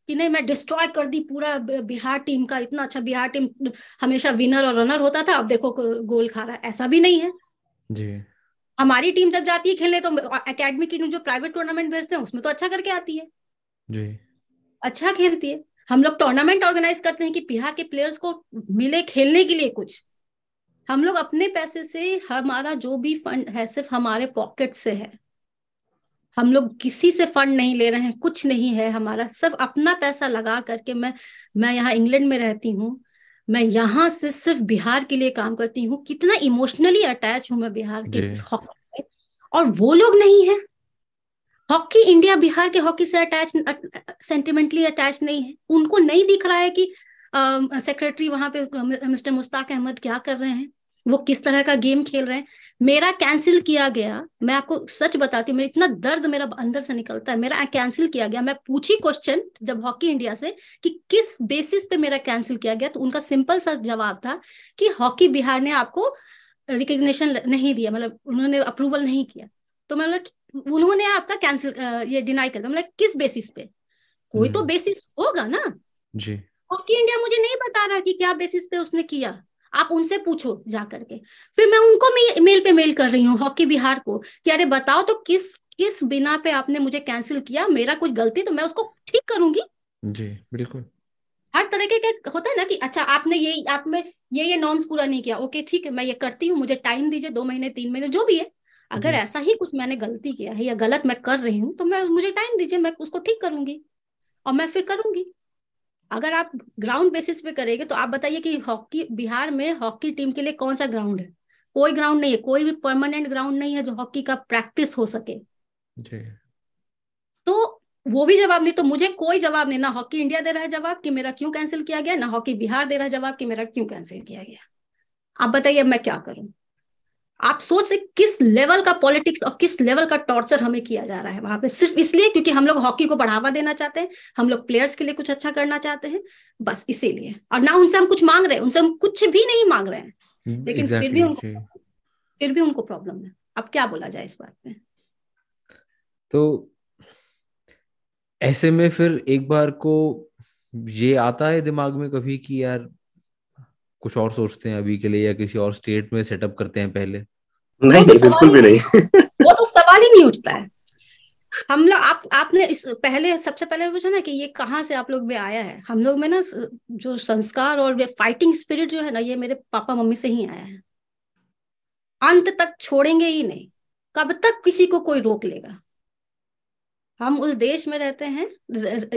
कि नहीं मैं डिस्ट्रॉय कर दी पूरा बिहार टीम का, इतना अच्छा बिहार टीम हमेशा विनर और रनर होता था, अब देखो गोल खा रहा है। ऐसा भी नहीं है जी, हमारी टीम जब जाती है खेलने तो अकेडमी की टीम जो प्राइवेट टूर्नामेंट भेजते हैं उसमें तो अच्छा करके आती है जी, अच्छा खेलती है। हम लोग टूर्नामेंट ऑर्गेनाइज करते हैं कि बिहार के प्लेयर्स को मिले खेलने के लिए कुछ। हम लोग अपने पैसे से, हमारा जो भी फंड है सिर्फ हमारे पॉकेट से है, हम लोग किसी से फंड नहीं ले रहे हैं, कुछ नहीं है हमारा, सिर्फ अपना पैसा लगा करके। मैं मैं यहाँ इंग्लैंड में रहती हूँ, मैं यहाँ से सिर्फ बिहार के लिए काम करती हूँ। कितना इमोशनली अटैच हूँ मैं बिहार के हॉकी से, और वो लोग नहीं है। हॉकी इंडिया बिहार के हॉकी से अटैच सेंटिमेंटली अटैच नहीं है। उनको नहीं दिख रहा है कि सेक्रेटरी वहां पे मिस्टर मुस्ताक अहमद क्या कर रहे हैं, वो किस तरह का गेम खेल रहे हैं। मेरा कैंसिल किया गया, मैं आपको सच बताती हूँ, मेरा इतना दर्द मेरा अंदर से निकलता है। मेरा कैंसिल किया गया, मैं पूछी क्वेश्चन जब हॉकी इंडिया से कि किस बेसिस पे मेरा कैंसिल किया गया, तो उनका सिंपल सा जवाब था कि हॉकी बिहार ने आपको रिकग्निशन नहीं दिया, मतलब उन्होंने अप्रूवल नहीं किया, तो मतलब उन्होंने आपका कैंसिल ये डिनाई कर दिया। मतलब किस बेसिस पे, कोई तो बेसिस होगा ना जी। हॉकी इंडिया मुझे नहीं बता रहा कि क्या बेसिस पे उसने किया, आप उनसे पूछो जा करके। फिर मैं उनको मेल पे मेल कर रही हूँ हॉकी बिहार को कि अरे बताओ तो किस किस बिना पे आपने मुझे कैंसिल किया, मेरा कुछ गलती तो मैं उसको ठीक करूंगी जी, बिल्कुल। हर तरह के क्या होता है ना कि अच्छा आपने ये आप में ये ये नॉर्म्स पूरा नहीं किया, ओके ठीक है मैं ये करती हूँ, मुझे टाइम दीजिए दो महीने तीन महीने जो भी है। अगर ऐसा ही कुछ मैंने गलती किया है या गलत मैं कर रही हूँ तो मैं मुझे टाइम दीजिए, मैं उसको ठीक करूंगी और मैं फिर करूंगी। अगर आप ग्राउंड बेसिस पे करेंगे तो आप बताइए कि हॉकी बिहार में हॉकी टीम के लिए कौन सा ग्राउंड है, कोई ग्राउंड नहीं है, कोई भी परमानेंट ग्राउंड नहीं है जो हॉकी का प्रैक्टिस हो सके जी। तो वो भी जवाब नहीं, तो मुझे कोई जवाब नहीं, ना हॉकी इंडिया दे रहा है जवाब कि मेरा क्यों कैंसिल किया गया, ना हॉकी बिहार दे रहा है जवाब कि मेरा क्यों कैंसिल किया गया। आप बताइए मैं क्या करूं। आप सोच रहे किस लेवल का पॉलिटिक्स और किस लेवल का टॉर्चर हमें किया जा रहा है वहां पे, सिर्फ इसलिए क्योंकि हम लोग हॉकी को बढ़ावा देना चाहते हैं, हम लोग प्लेयर्स के लिए कुछ अच्छा करना चाहते हैं, बस इसीलिए। और ना उनसे हम कुछ मांग रहे हैं, उनसे हम कुछ भी नहीं मांग रहे हैं, लेकिन exactly, फिर भी उनको okay. फिर भी उनको प्रॉब्लम है। अब क्या बोला जाए इस बात में। तो ऐसे में फिर एक बार को ये आता है दिमाग में कभी कि यार कुछ और सोचते हैं अभी के लिए, या किसी और स्टेट में सेटअप करते हैं पहले। नहीं तो बिल्कुल भी नहीं, वो तो सवाल ही नहीं उठता है। हम लोग आप आपने इस पहले सबसे पहले पूछा ना कि ये कहाँ से आप लोग में आया है। हम लोग में ना जो संस्कार और फाइटिंग स्पिरिट जो है ना, ये मेरे पापा मम्मी से ही आया है। अंत तक छोड़ेंगे ही नहीं, कब तक किसी को कोई रोक लेगा। हम उस देश में रहते हैं,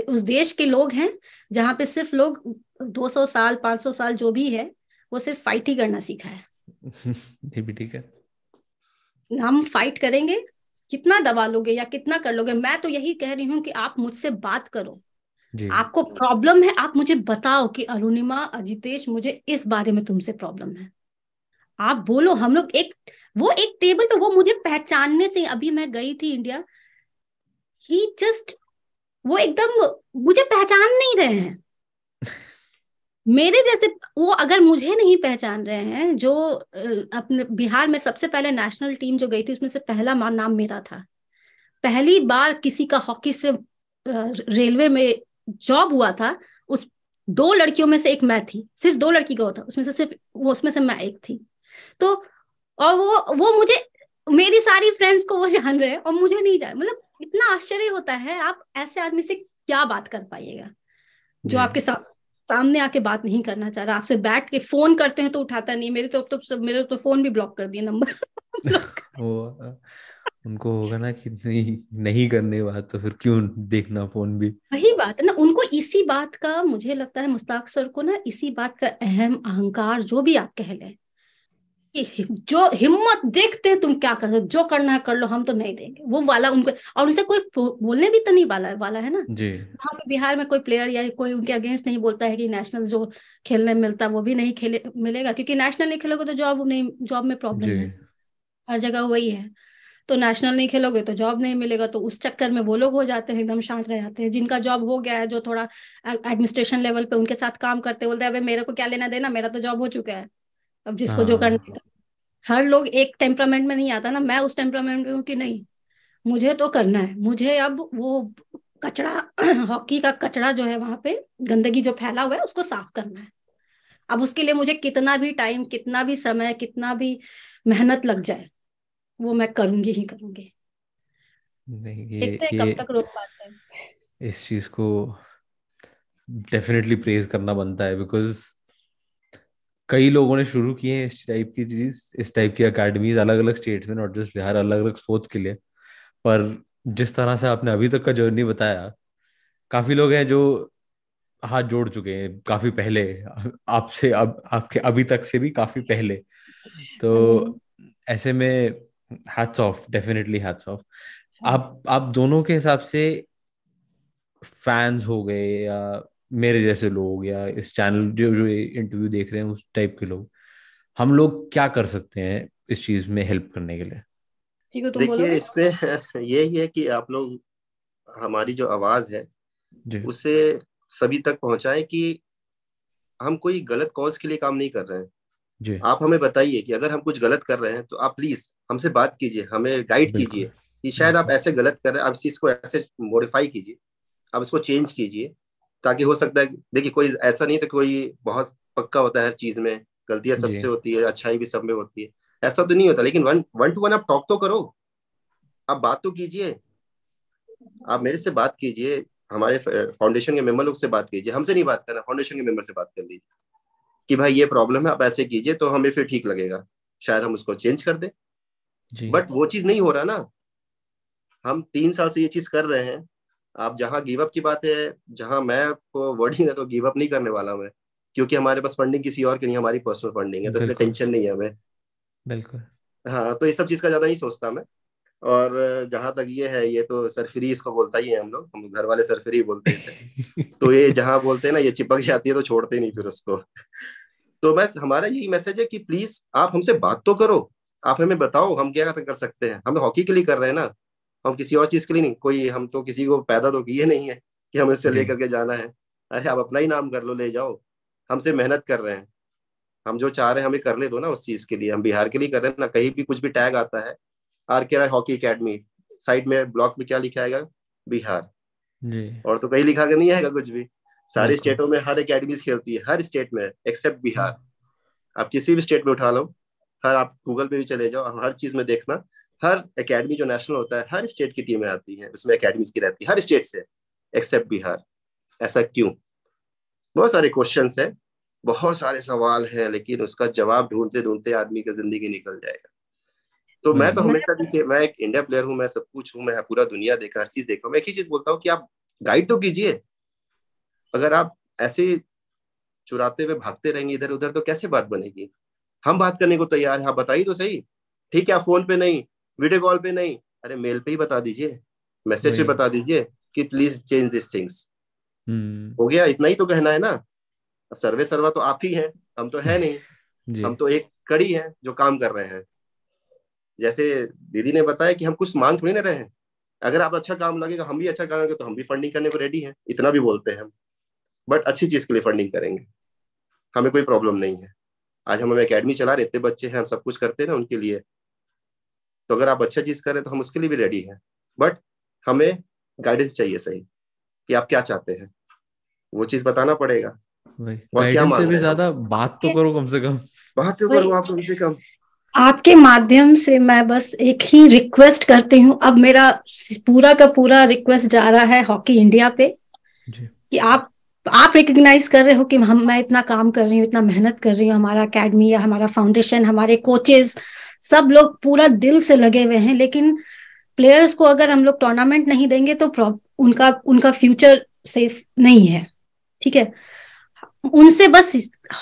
उस देश के लोग हैं जहाँ पे सिर्फ लोग दो सौ साल पाँच सौ साल जो भी है वो सिर्फ फाइट ही करना सीखा है। ये भी ठीक है, हम फाइट करेंगे। कितना दबा लोगे या कितना कर लोगे। मैं तो यही कह रही हूँ कि आप मुझसे बात करो जी। आपको प्रॉब्लम है, आप मुझे बताओ कि अरुणिमा अजितेश मुझे इस बारे में तुमसे प्रॉब्लम है। आप बोलो, हम लोग एक वो एक टेबल पे, वो मुझे पहचानने से, अभी मैं गई थी इंडिया, ही जस्ट वो एकदम मुझे पहचान नहीं रहे हैं मेरे जैसे। वो अगर मुझे नहीं पहचान रहे हैं, जो अपने बिहार में सबसे पहले नेशनल टीम जो गई थी उसमें से पहला नाम मेरा था। पहली बार किसी का हॉकी से रेलवे में जॉब हुआ था, उस दो लड़कियों में से एक मैं थी, सिर्फ दो लड़की का होता उसमें से सिर्फ वो उसमें से मैं एक थी। तो और वो वो मुझे, मेरी सारी फ्रेंड्स को वो जान रहे हैं और मुझे नहीं जान, मतलब इतना आश्चर्य होता है आप ऐसे आदमी से क्या बात कर पाइएगा जो आपके साथ सामने आके बात नहीं करना चाह रहा, आपसे बैठ के फोन करते हैं तो उठाता नहीं, मेरे तो अब तो मेरे तो फोन भी ब्लॉक कर दिए नंबर उनको होगा ना कि नहीं, नहीं करने बात तो फिर क्यों देखना फोन भी। वही बात है ना, उनको इसी बात का, मुझे लगता है मुस्ताक सर को ना इसी बात का अहम अहंकार जो भी आप कह लें, जो हिम्मत देखते हैं तुम क्या कर सकते, जो करना है कर लो, हम तो नहीं देंगे वो वाला उनको, और उनसे कोई बोलने भी तो नहीं वाला वाला है ना जी। वहाँ पे बिहार में कोई प्लेयर या कोई उनके अगेंस्ट नहीं बोलता है कि नेशनल जो खेलने मिलता वो भी नहीं खेले मिलेगा, क्योंकि नेशनल नहीं खेलोगे तो जॉब नहीं, जॉब में प्रॉब्लम है हर जगह वही है, तो नेशनल नहीं खेलोगे तो जॉब नहीं मिलेगा, तो उस चक्कर में वो लोग हो जाते हैं एकदम शांत रह जाते हैं। जिनका जॉब हो गया है, जो थोड़ा एडमिनिस्ट्रेशन लेवल पे उनके साथ काम करते बोलते हैं अबे मेरे को क्या लेना देना, मेरा तो जॉब हो चुका है, अब जिसको जो करना है। हर लोग एक टेम्परामेंट में नहीं आता ना, मैं उस टेम्परामेंट में हूँ कि नहीं मुझे तो करना है, मुझे अब वो कचरा, हॉकी का कचरा जो है वहाँ पे गंदगी जो फैला हुआ है उसको साफ करना है, अब उसके लिए मुझे कितना भी टाइम, कितना भी समय, कितना भी मेहनत लग जाए वो मैं करूंगी ही करूंगी। नहीं, ये, देखते हैं कब तक रोक पाते हैं। इस चीज को डेफिनेटली प्रेज करना बनता है, बिकॉज कई लोगों ने शुरू किए हैं इस टाइप की चीज, इस टाइप की अकेडमीज अलग अलग स्टेट्स में, नॉट जस्ट बिहार, अलग अलग स्पोर्ट्स के लिए। पर जिस तरह से आपने अभी तक का जर्नी बताया, काफी लोग हैं जो हाथ जोड़ चुके हैं काफी पहले आपसे, अब आपके अभी तक से भी काफी पहले, तो ऐसे में hats off, definitely hats off. आप आप दोनों के हिसाब से फैंस हो गए या मेरे जैसे लोग या इस चैनल जो जो इंटरव्यू देख रहे हैं उस टाइप के लोग, हम लोग क्या कर सकते हैं इस चीज में हेल्प करने के लिए? देखिए इसमें यही है कि आप लोग हमारी जो आवाज है उसे सभी तक पहुंचाएं कि हम कोई गलत कॉज के लिए काम नहीं कर रहे हैं। जी। आप हमें बताइए कि अगर हम कुछ गलत कर रहे हैं तो आप प्लीज हमसे बात कीजिए, हमें गाइड कीजिए कि शायद आप ऐसे गलत कर रहे हैं, आप इस चीज को ऐसे मॉडिफाई कीजिए, आप इसको चेंज कीजिए, ताकि हो सकता है, देखिए कोई ऐसा नहीं तो कोई बहुत पक्का होता है हर चीज में, गलतियां सबसे होती है, अच्छाई भी सब में होती है, ऐसा तो नहीं होता, लेकिन वन वन टू वन आप टॉक तो करो, आप बात तो कीजिए, आप मेरे से बात कीजिए, हमारे फाउंडेशन के मेंबर लोग से बात कीजिए, हमसे नहीं बात करना, फाउंडेशन के मेंबर से बात कर लीजिए कि भाई ये प्रॉब्लम है, आप ऐसे कीजिए तो हमें फिर ठीक लगेगा, शायद हम उसको चेंज कर दें। बट वो चीज नहीं हो रहा ना, हम तीन साल से ये चीज कर रहे हैं। आप जहाँ गिवअप की बात है, जहाँ मैं आपको वर्डिंग है तो गिवअप नहीं करने वाला मैं, क्योंकि हमारे पास फंडिंग किसी और की नहीं, हमारी पर्सनल फंडिंग है, तो इसमें टेंशन नहीं है हमें। बिल्कुल, हाँ, तो ये सब चीज का ज्यादा नहीं सोचता मैं। और जहाँ तक ये है, ये तो सरफिरी इसको बोलता ही है, हम लोग हम घर वाले सरफिरी बोलते हैं तो ये जहाँ बोलते हैं ना, ये चिपक जाती है तो छोड़ते नहीं फिर उसको तो बस हमारा यही मैसेज है कि प्लीज आप हमसे बात तो करो, आप हमें बताओ हम क्या कर सकते हैं, हम हॉकी के लिए कर रहे हैं ना, हम किसी और चीज के लिए नहीं, कोई हम तो किसी को पैदा तो किए नहीं है कि हमें उससे ले करके जाना है। अरे आप अपना ही नाम कर लो, ले जाओ, हमसे मेहनत कर रहे हैं, हम जो चाह रहे हैं हमें कर ले दो ना उस चीज के लिए, हम बिहार के लिए कर रहे हैं ना। कहीं भी कुछ भी टैग आता है R K. Roy hockey academy, side में ब्लॉक में क्या लिखा आएगा, बिहार जी, और तो कहीं लिखा कर नहीं आएगा कुछ भी। सारे स्टेटों में हर एकेडमी खेलती है, हर स्टेट में एक्सेप्ट बिहार। आप किसी भी स्टेट में उठा लो, हर आप गूगल पे भी चले जाओ, हर चीज में देखना, हर एकेडमी जो नेशनल होता है हर स्टेट की टीमें आती हैं, उसमें एकेडमीज की रहती है हर स्टेट से एक्सेप्ट बिहार। ऐसा क्यों? बहुत सारे क्वेश्चंस हैं, बहुत सारे सवाल हैं, लेकिन उसका जवाब ढूंढते ढूंढते आदमी का जिंदगी निकल जाएगा। तो मैं तो हमेशा से, मैं एक इंडिया प्लेयर हूँ, मैं सब कुछ हूँ, मैं पूरा दुनिया देखा, हर चीज देखा, मैं एक ही चीज बोलता हूँ कि आप गाइड तो कीजिए। अगर आप ऐसे चुराते हुए भागते रहेंगे इधर उधर तो कैसे बात बनेगी? हम बात करने को तैयार है, आप बताइए तो सही। ठीक है, आप फोन पे नहीं, वीडियो कॉल पे नहीं, अरे मेल पे ही बता दीजिए, मैसेज पे बता दीजिए कि प्लीज चेंज दिस थिंग्स। हो गया, इतना ही तो कहना है ना। सर्वे सर्वा तो आप ही हैं, हम तो है नहीं, हम तो एक कड़ी हैं जो काम कर रहे हैं। जैसे दीदी ने बताया कि हम कुछ मांग थोड़ी ना रहे हैं, अगर आप अच्छा काम लगेगा, हम भी अच्छा काम करेंगे, तो हम भी फंडिंग करने को रेडी है, इतना भी बोलते हैं हम। बट अच्छी चीज के लिए फंडिंग करेंगे, हमें कोई प्रॉब्लम नहीं है। आज हम एकेडमी चला रहे, इतने बच्चे हैं, हम सब कुछ करते हैं ना उनके लिए, तो अगर आप अच्छा चीज करें तो हम उसके लिए भी रेडी हैं। बट हमें गाइडेंस चाहिए सही कि आप क्या चाहते हैं, वो चीज बताना पड़ेगा। और क्या मांग से भी ज़्यादा बात तो करो, कम से कम बात तो करो आप, कम से कम आपके माध्यम से मैं बस एक ही रिक्वेस्ट करती हूँ, अब मेरा पूरा का पूरा रिक्वेस्ट जा रहा है हॉकी इंडिया पे जी। कि आप आप रिकग्नाइज कर रहे हो कि हम मैं इतना काम कर रही हूँ, इतना मेहनत कर रही हूँ, हमारा अकेडमी या हमारा फाउंडेशन, हमारे कोचेस सब लोग पूरा दिल से लगे हुए हैं, लेकिन प्लेयर्स को अगर हम लोग टूर्नामेंट नहीं देंगे तो उनका उनका फ्यूचर सेफ नहीं है। ठीक है, उनसे बस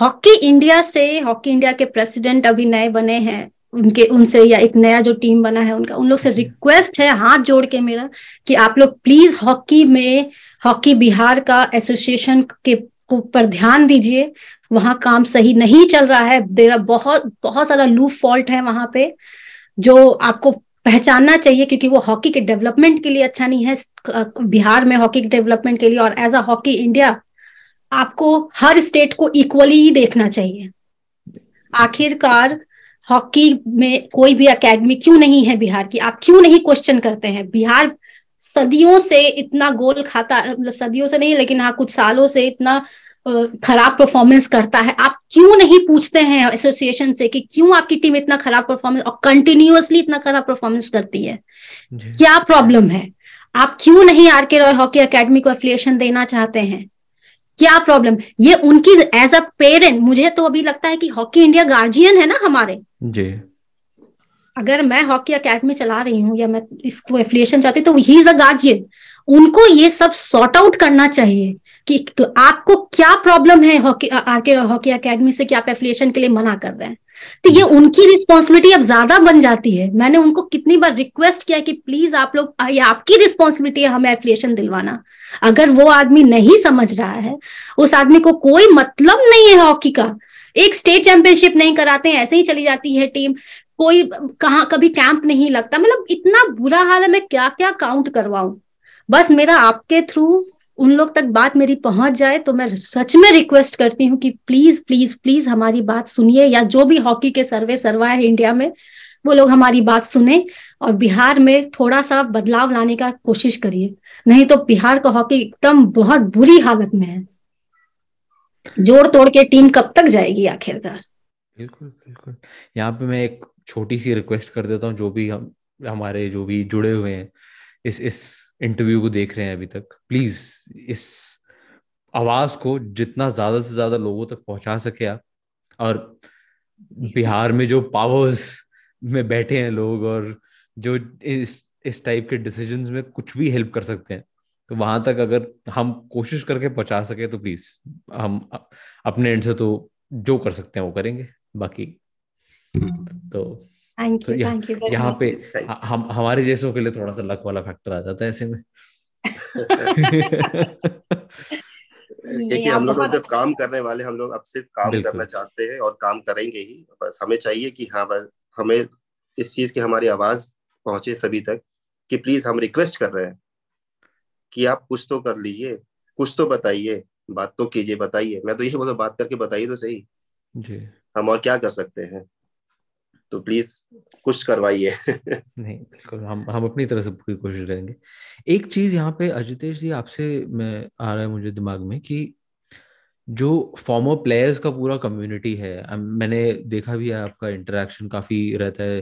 हॉकी इंडिया से, हॉकी इंडिया के प्रेसिडेंट अभी नए बने हैं उनके, उनसे या एक नया जो टीम बना है उनका, उन लोग से रिक्वेस्ट है हाथ जोड़ के मेरा कि आप लोग प्लीज हॉकी में, हॉकी बिहार का एसोसिएशन के को पर ध्यान दीजिए। वहां काम सही नहीं चल रहा है, देरा बहुत बहुत सारा लूप फॉल्ट है वहां पे जो आपको पहचानना चाहिए, क्योंकि वो हॉकी के डेवलपमेंट के लिए अच्छा नहीं है बिहार में, हॉकी के डेवलपमेंट के लिए। और एज अ हॉकी इंडिया आपको हर स्टेट को इक्वली ही देखना चाहिए। आखिरकार हॉकी में कोई भी एकेडमी क्यों नहीं है बिहार की, आप क्यों नहीं क्वेश्चन करते हैं? बिहार सदियों से इतना गोल खाता, मतलब सदियों से नहीं लेकिन हाँ कुछ सालों से इतना खराब परफॉर्मेंस करता है, आप क्यों नहीं पूछते हैं एसोसिएशन से कि क्यों आपकी टीम इतना खराब परफॉर्मेंस और कंटिन्यूअसली इतना खराब परफॉर्मेंस करती है? क्या प्रॉब्लम है? आप क्यों नहीं R K Roy hockey academy को एफिलिएशन देना चाहते हैं? क्या प्रॉब्लम? ये उनकी एज अ पेरेंट, मुझे तो अभी लगता है कि हॉकी इंडिया गार्जियन है ना हमारे जी। अगर मैं हॉकी अकेडमी चला रही हूँ या मैं इसको एफिलिएशन चाहती हूँ तो ही इज अ गार्जियन, उनको ये सब सॉर्ट आउट करना चाहिए कि तो आपको क्या प्रॉब्लम है हॉकी आरके हॉकी अकेडमी से कि आप एफिलिएशन के लिए मना कर रहे हैं। तो ये उनकी रिस्पॉन्सिबिलिटी अब ज्यादा बन जाती है। मैंने उनको कितनी बार रिक्वेस्ट किया कि प्लीज आप लोग, ये आपकी रिस्पॉन्सिबिलिटी है हमें एफिलिएशन दिलवाना। अगर वो आदमी नहीं समझ रहा है, उस आदमी को कोई मतलब नहीं है हॉकी का, एक स्टेट चैंपियनशिप नहीं कराते हैं, ऐसे ही चली जाती है टीम, कोई कहाँ कभी कैंप नहीं लगता, मतलब इतना बुरा हाल है, मैं क्या क्या काउंट करवाऊं। बस मेरा आपके थ्रू उन लोग तक बात मेरी पहुंच जाए तो मैं सच में रिक्वेस्ट करती हूँ कि प्लीज प्लीज प्लीज हमारी बात सुनिए, या जो भी हॉकी के सर्वे सर्वा है इंडिया में वो लोग हमारी बात सुने और बिहार में थोड़ा सा बदलाव लाने का कोशिश करिए, नहीं तो बिहार का हॉकी एकदम बहुत बुरी हालत में है। जोड़ तोड़ के टीम कब तक जाएगी आखिरकार? बिल्कुल बिल्कुल। यहाँ पे मैं एक छोटी सी रिक्वेस्ट कर देता हूँ, जो भी हम हमारे जो भी जुड़े हुए हैं इस इस इंटरव्यू को देख रहे हैं अभी तक, प्लीज इस आवाज को जितना ज्यादा से ज्यादा लोगों तक पहुंचा सके आप। और बिहार में जो पावर्स में बैठे हैं लोग और जो इस इस टाइप के डिसीजंस में कुछ भी हेल्प कर सकते हैं, तो वहां तक अगर हम कोशिश करके पहुंचा सके तो प्लीज हम अपने एंड से तो जो कर सकते हैं वो करेंगे। बाकी तो थैंक यू, थैंक यू। यहाँ पे हम हमारे जैसों के लिए थोड़ा सा लक वाला फैक्टर आ जाता है ऐसे में। क्योंकि हम लोग सिर्फ काम करने वाले, हम लोग अब सिर्फ काम करना चाहते हैं और काम करेंगे ही। बस हमें चाहिए कि हाँ बस हमें इस चीज की हमारी आवाज पहुंचे सभी तक कि प्लीज हम रिक्वेस्ट कर रहे हैं कि आप कुछ तो कर लीजिए, कुछ तो बताइए, बात तो कीजिए, बताइए। मैं तो यही बोलता हूं, बात करके बताइए तो सही जी, हम और क्या कर सकते हैं, तो प्लीज कुछ करवाइए। नहीं बिल्कुल, हम हम अपनी तरफ से पूरी कोशिश करेंगे। एक चीज यहाँ पे अजितेश जी आपसे मैं आ रहा है मुझे दिमाग में कि जो फॉर्मर प्लेयर्स का पूरा कम्युनिटी है, मैंने देखा भी है आपका इंटरेक्शन काफी रहता है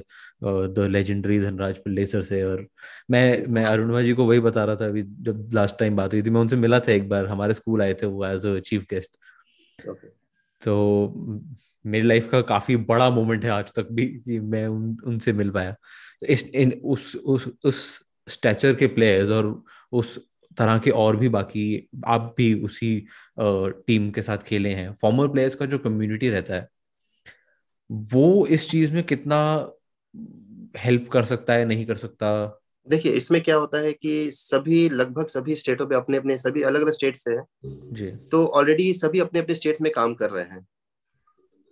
the legendary Dhanraj Pillay sir से। और मैं मैं अरुणिमा जी को वही बता रहा था अभी, जब लास्ट टाइम बात हुई थी मैं उनसे मिला था एक बार, हमारे स्कूल आए थे वो as a chief guest. okay. तो मेरी लाइफ का काफी बड़ा मोमेंट है आज तक भी कि मैं उन, उनसे मिल पाया। इस इन उस उस उस स्टैचर के प्लेयर्स और उस तरह के और भी, बाकी आप भी उसी टीम के साथ खेले हैं, फॉर्मर प्लेयर्स का जो कम्युनिटी रहता है वो इस चीज में कितना हेल्प कर सकता है, नहीं कर सकता? देखिए इसमें क्या होता है कि सभी लगभग सभी स्टेटों पे अपने अपने सभी अलग अलग स्टेट्स हैं जी, तो ऑलरेडी सभी अपने अपने स्टेट्स में काम कर रहे हैं,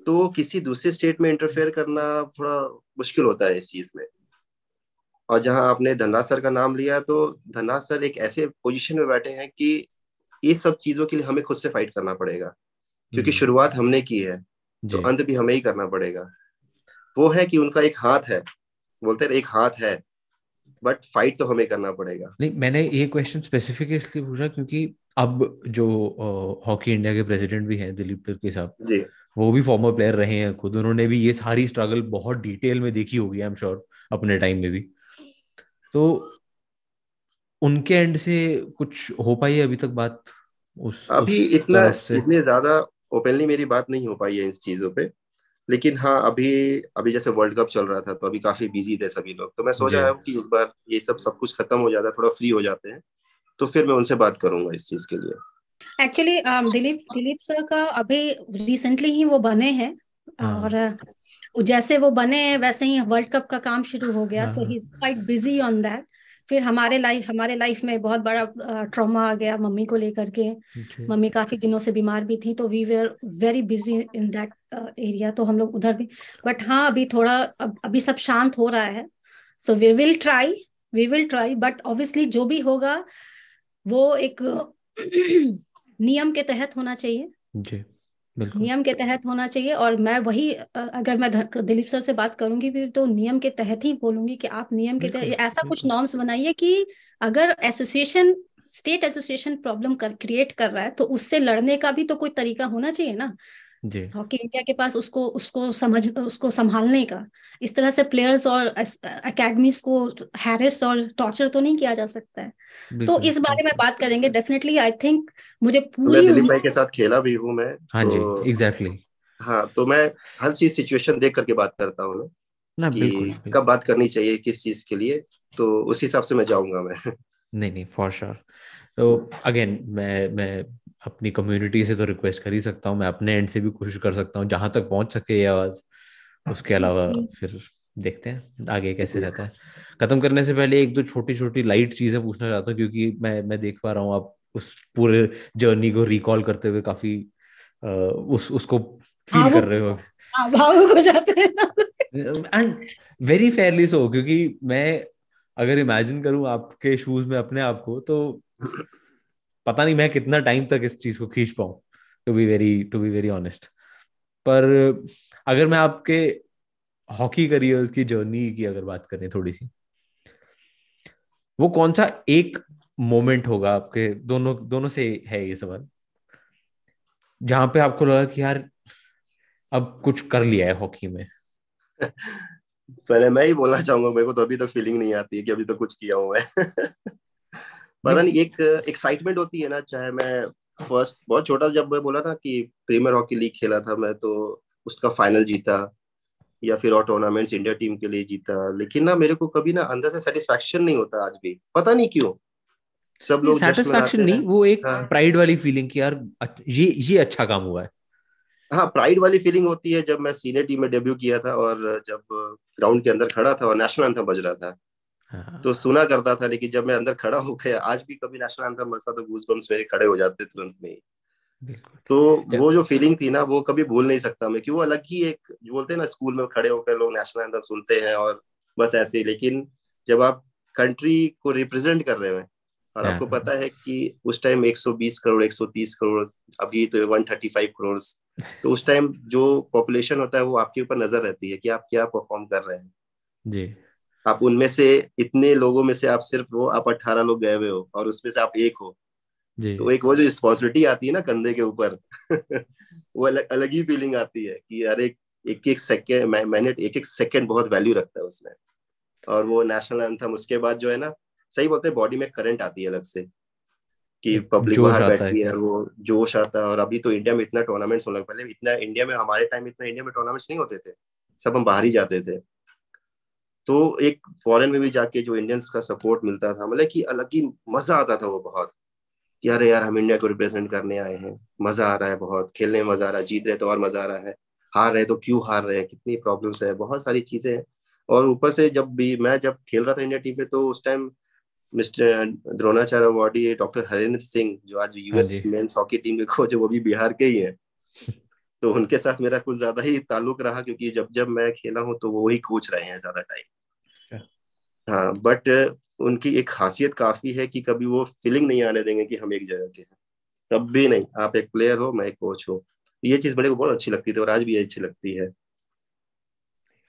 तो किसी दूसरे स्टेट में इंटरफेयर करना थोड़ा मुश्किल होता है इस चीज में। और जहां आपने धनराज सर का नाम लिया, तो धनराज सर एक ऐसे पोजीशन में बैठे हैं कि ये सब चीजों के लिए हमें खुद से फाइट करना पड़ेगा, क्योंकि शुरुआत हमने की है तो अंत भी हमें ही करना पड़ेगा। वो है कि उनका एक हाथ है, बोलते हैं एक हाथ है, बट फाइट तो हमें करना पड़ेगा। नहीं, मैंने ये क्वेश्चन स्पेसिफिकली इसलिए पूछा क्योंकि अब जो हॉकी इंडिया के प्रेसिडेंट भी हैं दिलीप तिर्की साहब, वो भी फॉर्मर प्लेयर रहे हैं खुद, उन्होंने भी ये सारी स्ट्रगल बहुत डिटेल में देखी होगी आई एम श्योर अपने टाइम में भी। तो उनके एंड से कुछ हो पाई है अभी तक बात उस अभी उस इतना इतने ज्यादा ओपनली मेरी बात नहीं हो पाई है इन चीजों पे, लेकिन हाँ अभी अभी जैसे वर्ल्ड कप चल रहा था तो अभी काफी बिजी थे सभी लोग, तो मैं सोच रहा हूँ कि इस बार ये सब सब कुछ खत्म हो जाता है, थोड़ा फ्री हो जाते हैं तो फिर मैं उनसे बात करूंगा इस चीज के लिए। एक्चुअली दिलीप दिलीप सर का अभी रिसेंटली ही वो बने हैं और जैसे वो बने वैसे ही वर्ल्ड कप का काम शुरू हो गया, so he is quite busy on that. फिर हमारे लाइफ हमारे लाइफ में बहुत बड़ा ट्रॉमा आ गया मम्मी को लेकर के, मम्मी काफी दिनों से बीमार भी थी, तो we were very busy in that area, तो हम लोग उधर भी। बट हाँ अभी थोड़ा अभी सब शांत हो रहा है, so we will try we will try but obviously जो भी होगा वो एक नियम के तहत होना चाहिए। जी बिल्कुल, नियम के तहत होना चाहिए। और मैं वही अगर मैं दिलीप सर से बात करूंगी भी तो नियम के तहत ही बोलूंगी कि आप नियम के तहत ऐसा कुछ नॉर्म्स बनाइए कि अगर एसोसिएशन स्टेट एसोसिएशन प्रॉब्लम कर क्रिएट कर रहा है तो उससे लड़ने का भी तो कोई तरीका होना चाहिए ना। हॉकी इंडिया के पास उसको उसको समझ उसको संभालने का, इस तरह से प्लेयर्स और अकेडमीज को हैरेस और टॉर्चर तो नहीं किया जा सकता है। तो इस बारे में बात करेंगे डेफिनेटली। आई थिंक मुझे पूरी दिलीप भाई के साथ खेला भी हूँ मैं। हाँ जी एग्जैक्टली, हाँ तो मैं हर चीज सिचुएशन देख करके बात करता हूँ ना कि कब बात करनी चाहिए किस चीज के लिए, तो उस हिसाब से मैं जाऊंगा मैं। नहीं नहीं फॉर श्योर। तो अगेन मैं मैं अपनी कम्युनिटी से तो रिक्वेस्ट कर ही सकता हूँ, मैं अपने एंड से भी कोशिश कर सकता हूँ जहां तक पहुंच सके ये आवाज, उसके अलावा फिर देखते हैं आगे कैसे रहता है। खत्म करने से पहले एक दो छोटी छोटी लाइट चीजें पूछना चाहता हूँ, क्योंकि मैं मैं देख पा रहा हूँ आप उस पूरे जर्नी को रिकॉल करते हुए काफी आ, उस उसको फील कर रहे हो, भावुक हो जाते हैं एंड वेरी फेयरली सो, क्योंकि मैं अगर इमेजिन करूं आपके शूज में अपने आप को तो पता नहीं मैं कितना टाइम तक इस चीज को खींच पाऊं to be very to be very honest. पर अगर मैं आपके हॉकी करियर की जर्नी की अगर बात करें थोड़ी सी, वो कौन सा एक मोमेंट होगा आपके दोनों दोनों से है ये सवाल, जहां पे आपको लगा कि यार अब कुछ कर लिया है हॉकी में। पहले मैं ही बोलना चाहूंगा, मेरे को तो अभी तक तो फीलिंग नहीं आती है कि अभी तो कुछ किया हुआ है। पता नहीं एक एक्साइटमेंट होती है ना, चाहे मैं फर्स्ट बहुत छोटा जब मैं बोला था कि प्रीमियर हॉकी लीग खेला था मैं तो उसका फाइनल जीता या फिर और टूर्नामेंट्स इंडिया टीम के लिए जीता, लेकिन ना मेरे को कभी ना अंदर से सेटिस्फेक्शन नहीं होता आज भी, पता नहीं क्यों। सब लोग सेटिस्फेक्शन नहीं, वो एक प्राइड वाली फीलिंग कि यार ये ये अच्छा काम हुआ है। हाँ प्राइड वाली फीलिंग होती है। जब मैं सीनियर टीम में डेब्यू किया था और जब ग्राउंड के अंदर खड़ा था और नेशनल एंथम बज रहा था तो सुना करता था, लेकिन जब मैं अंदर खड़ा हो गया, आज भी कभी नेशनल एंथम बजता तो गूज़बम्स मेरे खड़े हो जाते तुरंत में। तो वो जो फीलिंग थी ना वो कभी भूल नहीं सकता मैं, कि वो अलग ही एक बोलते हैं ना स्कूल में खड़े होकर लोग नेशनल एंथम सुनते हैं और बस ऐसे ही, लेकिन जब आप कंट्री को रिप्रेजेंट कर रहे हो और आपको पता है कि उस टाइम एक सौ बीस करोड़ एक सौ तीस करोड़, अभी तो एक सौ पैंतीस करोड़, तो उस टाइम जो पॉपुलेशन होता है वो आपके ऊपर नजर रहती है कि आप क्या परफॉर्म कर रहे हैं जी। आप उनमें से इतने लोगों में से आप सिर्फ वो आप अठारह लोग गए हुए हो और उसमें से आप एक हो जी। तो एक वो जो रिस्पॉन्सिबिलिटी आती है ना कंधे के ऊपर वो अलग अलग ही फीलिंग आती है कि यार एक एक सेकेंड मैं, मैंने एक एक सेकेंड बहुत वैल्यू रखता है उसमें। और वो नेशनल एंथम उसके बाद जो है ना, सही बोलते हैं बॉडी में करंट आती है अलग से कि पब्लिक बाहर बैठती है, वो जोश आता है। और अभी तो इंडिया में इतना टूर्नामेंट्स होने लगा, पहले इतना इंडिया में हमारे टाइम इतना इंडिया में टूर्नामेंट्स नहीं होते थे, सब हम बाहर ही जाते थे। तो एक फॉरेन में भी जाके जो इंडियंस का सपोर्ट मिलता था, मतलब कि अलग ही मजा आता था वो बहुत, यार यार हम इंडिया को रिप्रेजेंट करने आए हैं, मजा आ रहा है, बहुत खेलने में मजा आ रहा है, जीत रहे तो और मजा आ रहा है, हार रहे तो क्यों हार रहे हैं, कितनी प्रॉब्लम्स है, बहुत सारी चीजें हैं। और ऊपर से जब भी मैं जब खेल रहा था इंडिया टीम में तो उस time mister Dronacharya awardee doctor Harindra Singh जो आज यूएस मेंस हॉकी टीम के कोच है, वो भी बिहार के ही है, तो उनके साथ मेरा कुछ ज्यादा ही ताल्लुक रहा क्योंकि जब जब मैं खेला हूँ तो वो ही कोच रहे हैं ज्यादा टाइम। हाँ बट उनकी एक खासियत काफी है कि कभी वो फीलिंग नहीं आने देंगे कि हम एक जगह के हैं, तब भी नहीं, आप एक प्लेयर हो मैं एक कोच हो, ये चीज मेरे को बहुत अच्छी लगती थी और आज भी अच्छी लगती है।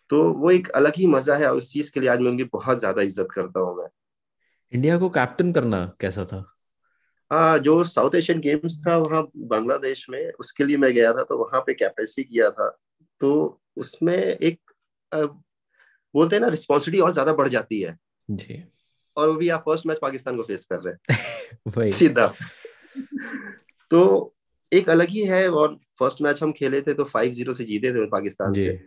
तो वो एक अलग ही मजा है और उस चीज के लिए आज मैं उनकी बहुत ज्यादा इज्जत करता हूँ मैं। इंडिया को कैप्टन करना कैसा था? हाँ, जो साउथ एशियन गेम्स था वहाँ बांग्लादेश में, उसके लिए मैं गया था, तो वहाँ पे कैप्टेंसी किया था। तो उसमें एक बोलते हैं ना रिस्पॉन्सिबिलिटी और ज्यादा बढ़ जाती है जी, और वो भी आप फर्स्ट मैच पाकिस्तान को फेस कर रहे हैं वही सीधा तो एक अलग ही है। और फर्स्ट मैच हम खेले थे तो फाइव जीरो से जीते थे पाकिस्तान से,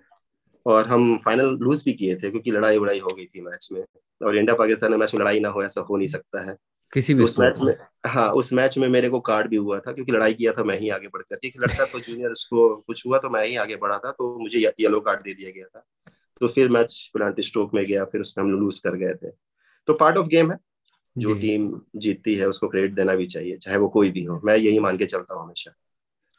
और हम फाइनल लूज भी किए थे क्योंकि लड़ाई उड़ाई हो गई थी मैच में, और इंडिया पाकिस्तान में मैच में लड़ाई ना हो ऐसा हो नहीं सकता है किसी भी उस मैच में। हाँ, उस मैच में मेरे को कार्ड भी हुआ था क्योंकि लड़ाई किया था मैं ही आगे बढ़कर, एक लड़का तो जूनियर उसको कुछ हुआ तो मैं ही आगे बढ़ा था, तो मुझे ये, येलो कार्ड दे दिया गया था। तो फिर मैच पेनाल्टी स्ट्रोक में गया, फिर उसमें हम लूज कर गए थे। तो पार्ट ऑफ गेम है, जो टीम जीतती है उसको क्रेडिट देना भी चाहिए, चाहे वो कोई भी हो। मैं यही मान के चलता हूँ हमेशा,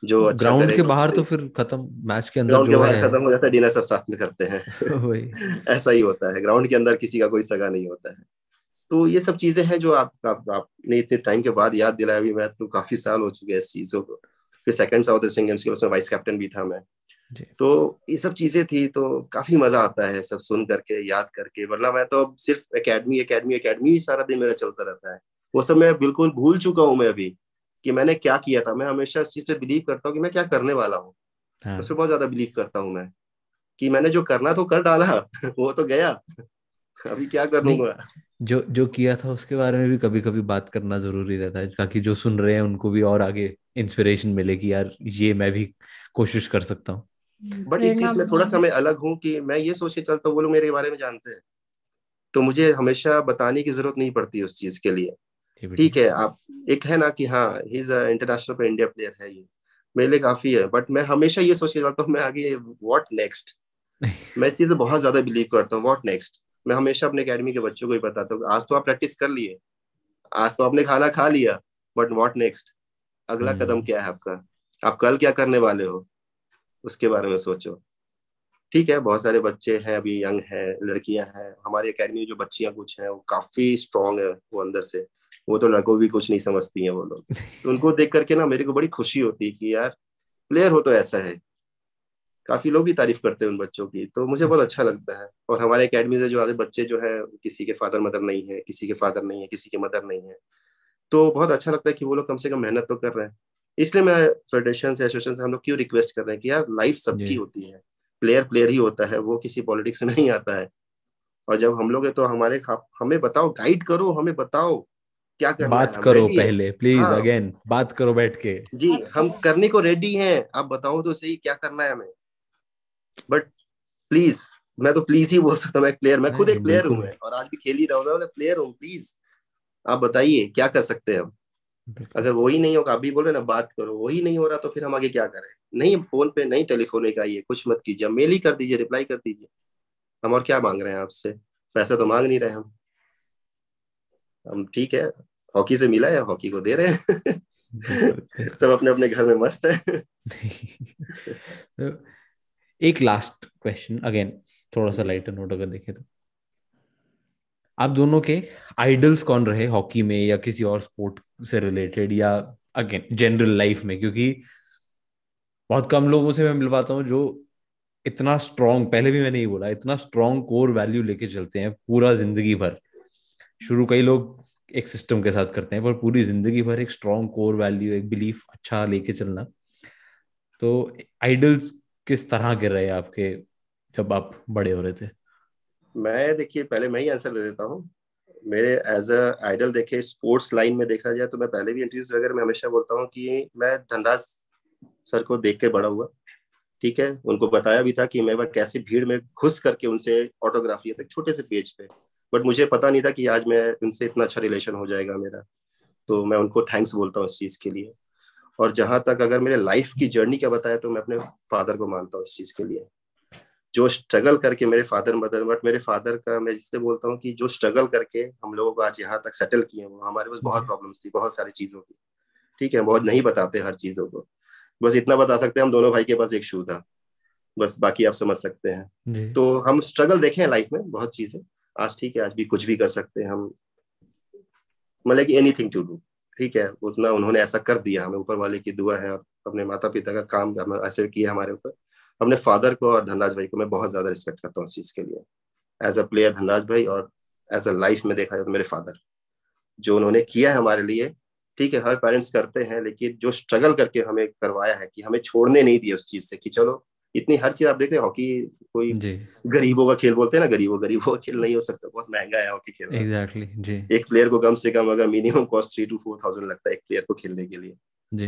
जो अच्छा ग्राउंड के बाहर तो फिर खत्म, मैच के अंदर जो है खत्म हो जाता है, डिनर सब साथ में करते हैं, ऐसा ही होता है। ग्राउंड के अंदर किसी का कोई सगा नहीं होता है। तो ये सब चीजें हैं जो आप, आप आपने इतने टाइम के बाद याद दिलाया। अभी मैं तो काफी साल हो चुके हैं इस चीजों को। फिर सेकंड साउथ एशियन गेम्स के उसमें वाइस कैप्टन भी था मैं, तो ये सब चीजें थी। तो काफी मजा आता है सब सुन करके, याद करके, वरना मैं तो अब सिर्फ एकेडमी एकेडमी एकेडमी ही सारा दिन मेरा चलता रहता है। वो सब मैं बिल्कुल भूल चुका हूँ मैं अभी, कि मैंने क्या किया था। मैं हमेशा इस चीज पे बिलीव करता हूँ कि मैं क्या करने वाला हूँ, उसमें बहुत ज्यादा बिलीव करता हूँ मैं, कि मैंने जो करना तो कर डाला, वो तो गया, अभी क्या करूंगा। जो जो किया था उसके बारे में भी कभी कभी बात करना जरूरी रहता है, ताकि जो सुन रहे हैं उनको भी और आगे इंस्पिरेशन मिले कि यार ये मैं भी कोशिश कर सकता हूँ। बट इस चीज में थोड़ा सा मैं अलग हूँ कि मैं ये सोच के चलता हूँ वो लोग मेरे बारे में जानते हैं, तो मुझे हमेशा बताने की जरूरत नहीं पड़ती उस चीज के लिए। ठीक है, आप एक है ना कि हाँ he is a international India player है, ये मेरे लिए काफी है। बट मैं हमेशा ये सोच के चलता हूँ मैं आगे व्हाट नेक्स्ट, मैं इस चीज में बहुत ज्यादा बिलीव करता हूँ, व्हाट नेक्स्ट। मैं हमेशा अपने एकेडमी के बच्चों को ही बताता हूँ, आज तो आप प्रैक्टिस कर लिए, आज तो आपने खाना खा लिया, बट व्हाट नेक्स्ट, अगला कदम क्या है आपका, आप कल क्या करने वाले हो, उसके बारे में सोचो। ठीक है, बहुत सारे बच्चे हैं अभी, यंग हैं, लड़कियां हैं। हमारी एकेडमी में जो बच्चियां कुछ हैं वो काफी स्ट्रांग है वो अंदर से, वो तो लड़कों भी कुछ नहीं समझती हैं वो लोग। तो उनको देख करके ना मेरे को बड़ी खुशी होती कि यार प्लेयर हो तो ऐसा है। काफी लोग भी तारीफ करते हैं उन बच्चों की, तो मुझे बहुत अच्छा लगता है। और हमारे एकेडमी से जो आधे बच्चे जो है, किसी के फादर मदर नहीं है, किसी के फादर नहीं है, किसी के मदर नहीं है, तो बहुत अच्छा लगता है कि वो लोग कम से कम मेहनत तो कर रहे हैं। इसलिए मैं फेडरेशन से, एसोसिएशन से हम लोग क्यों रिक्वेस्ट कर रहे हैं कि यार लाइफ सबकी होती है, प्लेयर प्लेयर ही होता है, वो किसी पॉलिटिक्स में नहीं आता है। और जब हम लोग है तो हमारे हमें बताओ, गाइड करो, हमें बताओ क्या करना, बात करो पहले प्लीज, अगेन बात करो बैठ के जी, हम करने को रेडी है, आप बताओ तो सही क्या करना है हमें, बट प्लीज। मैं तो प्लीज ही बोल सकता हूँ, मैं प्लेयर, मैं खुद एक प्लेयर हूँ और आज भी खेल ही रहा हूँ, मैं प्लेयर हूँ, प्लीज आप बताइए क्या कर सकते हैं हम। अगर वही नहीं होगा, आप भी बोले ना बात करो, वही नहीं हो रहा तो फिर हम आगे क्या करें। नहीं फोन पे, नहीं टेलीफोन में आइए, कुछ मत कीजिए, मेल ही कर दीजिए, रिप्लाई कर दीजिए। हम और क्या मांग रहे हैं आपसे, पैसा तो मांग नहीं रहे हम हम ठीक है, हॉकी से मिला है, हॉकी को दे रहे हैं सब अपने अपने घर में मस्त है। एक लास्ट क्वेश्चन, अगेन थोड़ा सा लाइटर नोट अगर देखें तो, आप दोनों के आइडल्स कौन रहे हॉकी में या किसी और स्पोर्ट से रिलेटेड, या अगेन जनरल लाइफ में? क्योंकि बहुत कम लोगों से मैं मिल पाता हूँ जो इतना स्ट्रॉन्ग, पहले भी मैंने ये बोला, इतना स्ट्रॉन्ग कोर वैल्यू लेके चलते हैं पूरा जिंदगी भर। शुरू कई लोग एक सिस्टम के साथ करते हैं, पर पूरी जिंदगी भर एक स्ट्रॉन्ग कोर वैल्यू, एक बिलीफ अच्छा लेके चलना। तो आइडल्स किस तरह के रहे आपके जब आप बड़े हो रहे थे? मैं देखिए पहले मैं ही आंसर दे देता हूँ। मेरे एज अ आइडल देखे स्पोर्ट्स लाइन में देखा जाए तो मैं पहले भी इंटरव्यूज वगैरह में हमेशा बोलता हूँ कि मैं धनराज सर को देख के बड़ा हुआ। ठीक है, उनको बताया भी था कि मैं बार कैसे भीड़ में घुस करके उनसे ऑटोग्राफ लिया था छोटे से पेज पे, बट मुझे पता नहीं था कि आज मैं उनसे इतना अच्छा रिलेशन हो जाएगा मेरा, तो मैं उनको थैंक्स बोलता हूँ इस चीज़ के लिए। और जहाँ तक अगर मेरे लाइफ की जर्नी का बताया तो मैं अपने फादर को मानता हूँ इस चीज़ के लिए, जो स्ट्रगल करके मेरे फादर मदर, बट मेरे फादर का मैं जिससे बोलता हूँ कि जो स्ट्रगल करके हम लोगों को आज यहाँ तक सेटल किए हैं। हमारे पास बहुत प्रॉब्लम्स थी, बहुत सारी चीज़ों की, ठीक है, बहुत नहीं बताते हर चीज़ों को, बस इतना बता सकते हैं हम दोनों भाई के पास एक शू था बस, बाकी आप समझ सकते हैं। तो हम स्ट्रगल देखे हैं लाइफ में बहुत चीज़ें आज, ठीक है, आज भी कुछ भी कर सकते हैं हम, मतलब कि एनीथिंग टू डू। ठीक है, उतना उन्होंने ऐसा कर दिया, हमें ऊपर वाले की दुआ है, अपने माता पिता का काम ऐसे किया हमारे ऊपर। अपने फादर को और धनराज भाई को मैं बहुत ज्यादा रिस्पेक्ट करता हूँ इस चीज के लिए, एज अ प्लेयर धनराज भाई और एज अ लाइफ में देखा जाए तो मेरे फादर, जो उन्होंने किया है हमारे लिए ठीक है, हर पेरेंट्स करते हैं, लेकिन जो स्ट्रगल करके हमें करवाया है कि हमें छोड़ने नहीं दिया उस चीज से कि चलो इतनी हर चीज आप देखते हैं हॉकी कोई गरीबों का खेल बोलते हैं ना, गरीबों गरीबों का खेल नहीं हो सकता, बहुत महंगा है हॉकी खेलना। एग्जैक्टली जी, एक प्लेयर को कम से कम अगर minimum cost three two four thousand लगता है एक प्लेयर को खेलने के लिए जी।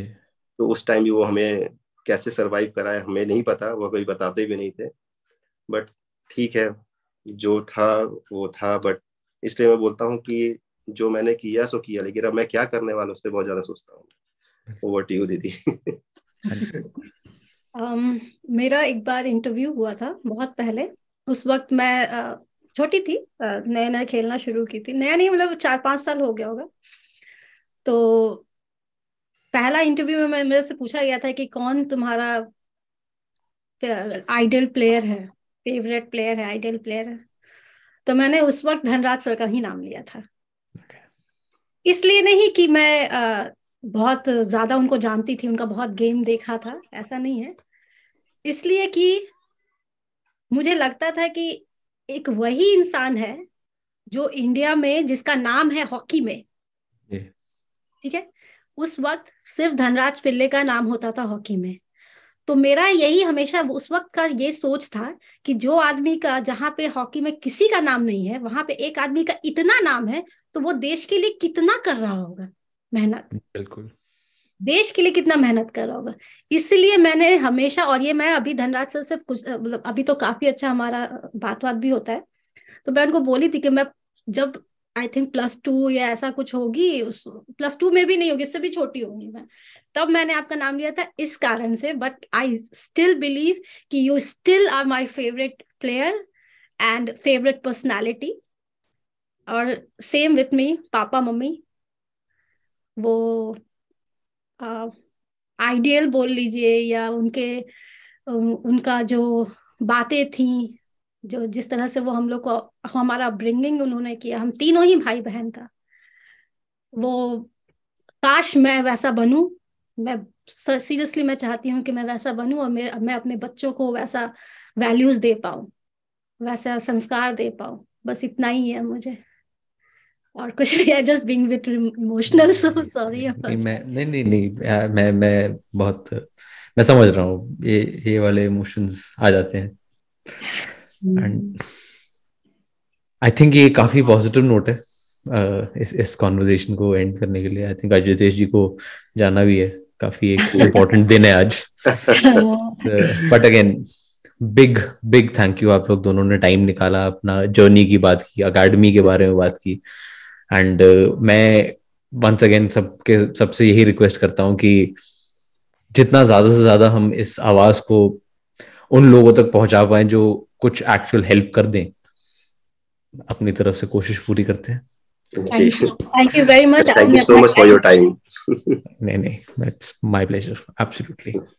तो उस टाइम भी वो हमें कैसे सर्वाइव कराए हमें नहीं पता, वो कोई बताते भी नहीं थे, बट ठीक है जो था वो था। बट इसलिए मैं बोलता हूँ कि जो मैंने किया सो किया, लेकिन अब मैं क्या करने वाला उससे बहुत ज्यादा सोचता हूँ। ओवर टू यू दीदी। um, मेरा एक बार इंटरव्यू हुआ था बहुत पहले, उस वक्त मैं छोटी थी, नया नया खेलना शुरू की थी, नया नहीं मतलब चार पांच साल हो गया होगा। तो पहला इंटरव्यू में मेरे से पूछा गया था कि कौन तुम्हारा आइडल प्लेयर है, फेवरेट प्लेयर है, आइडल प्लेयर है। तो मैंने उस वक्त धनराज सर का ही नाम लिया था। okay. इसलिए नहीं कि मैं आ, बहुत ज्यादा उनको जानती थी, उनका बहुत गेम देखा था, ऐसा नहीं है, इसलिए कि मुझे लगता था कि एक वही इंसान है जो इंडिया में जिसका नाम है हॉकी में। yeah. ठीक है, उस वक्त सिर्फ धनराज पिल्ले का नाम होता था हॉकी में। तो मेरा यही हमेशा उस वक्त का ये सोच था कि जो आदमी का जहाँ पे हॉकी में किसी का नाम नहीं है, वहां पे एक आदमी का इतना नाम है, तो वो देश के लिए कितना कर रहा होगा मेहनत। बिल्कुल, देश के लिए कितना मेहनत कर रहा होगा। इसलिए मैंने हमेशा, और ये मैं अभी धनराज सर से कुछ मतलब अभी तो काफी अच्छा हमारा बात बात भी होता है, तो मैं उनको बोली थी कि मैं जब आई थिंक प्लस टू या ऐसा कुछ होगी, उस प्लस टू में भी नहीं होगी, इससे भी छोटी होगी मैं, तब मैंने आपका नाम लिया था इस कारण से। बट आई स्टिल बिलीव कि you still are my favourite player and favourite personality. और सेम विथ मी, पापा मम्मी वो आइडियल uh, बोल लीजिए, या उनके उनका जो बातें थी, जो जिस तरह से वो हम लोग को, हमारा अपब्रिंगिंग उन्होंने किया, हम तीनों ही भाई बहन का, वो काश मैं वैसा बनूं। मैं सीरियसली मैं चाहती हूँ कि मैं वैसा बनूं और मैं, मैं अपने बच्चों को वैसा वैल्यूज दे पाऊं, वैसा संस्कार दे पाऊं। बस इतना ही है मुझे, और कुछ नहीं है। Just being with emotional, so sorry. मैं नहीं नहीं नहीं मैं मैं बहुत मैं समझ रहा हूँ, ये ये वाले इमोशंस आ जाते हैं। एंड आई थिंक ये काफी पॉजिटिव नोट है uh, इस इस कॉन्वर्जेशन को एंड करने के लिए। आई थिंक अजितेश जी को जाना भी है, काफी एक इम्पोर्टेंट दिन है आज। But again big big thank you, आप लोग दोनों ने टाइम निकाला, अपना जर्नी की बात की, अकेडमी के बारे में बात की। एंड uh, मैं वंस अगेन सबके सबसे यही रिक्वेस्ट करता हूँ कि जितना ज्यादा से ज्यादा हम इस आवाज को उन लोगों तक पहुंचा पाए जो कुछ एक्चुअल हेल्प कर दें, अपनी तरफ से कोशिश पूरी करते हैं। Thank you very much, thank you so much for your time. नहीं नहीं, इट्स माय प्लेजर, एब्सोल्युटली।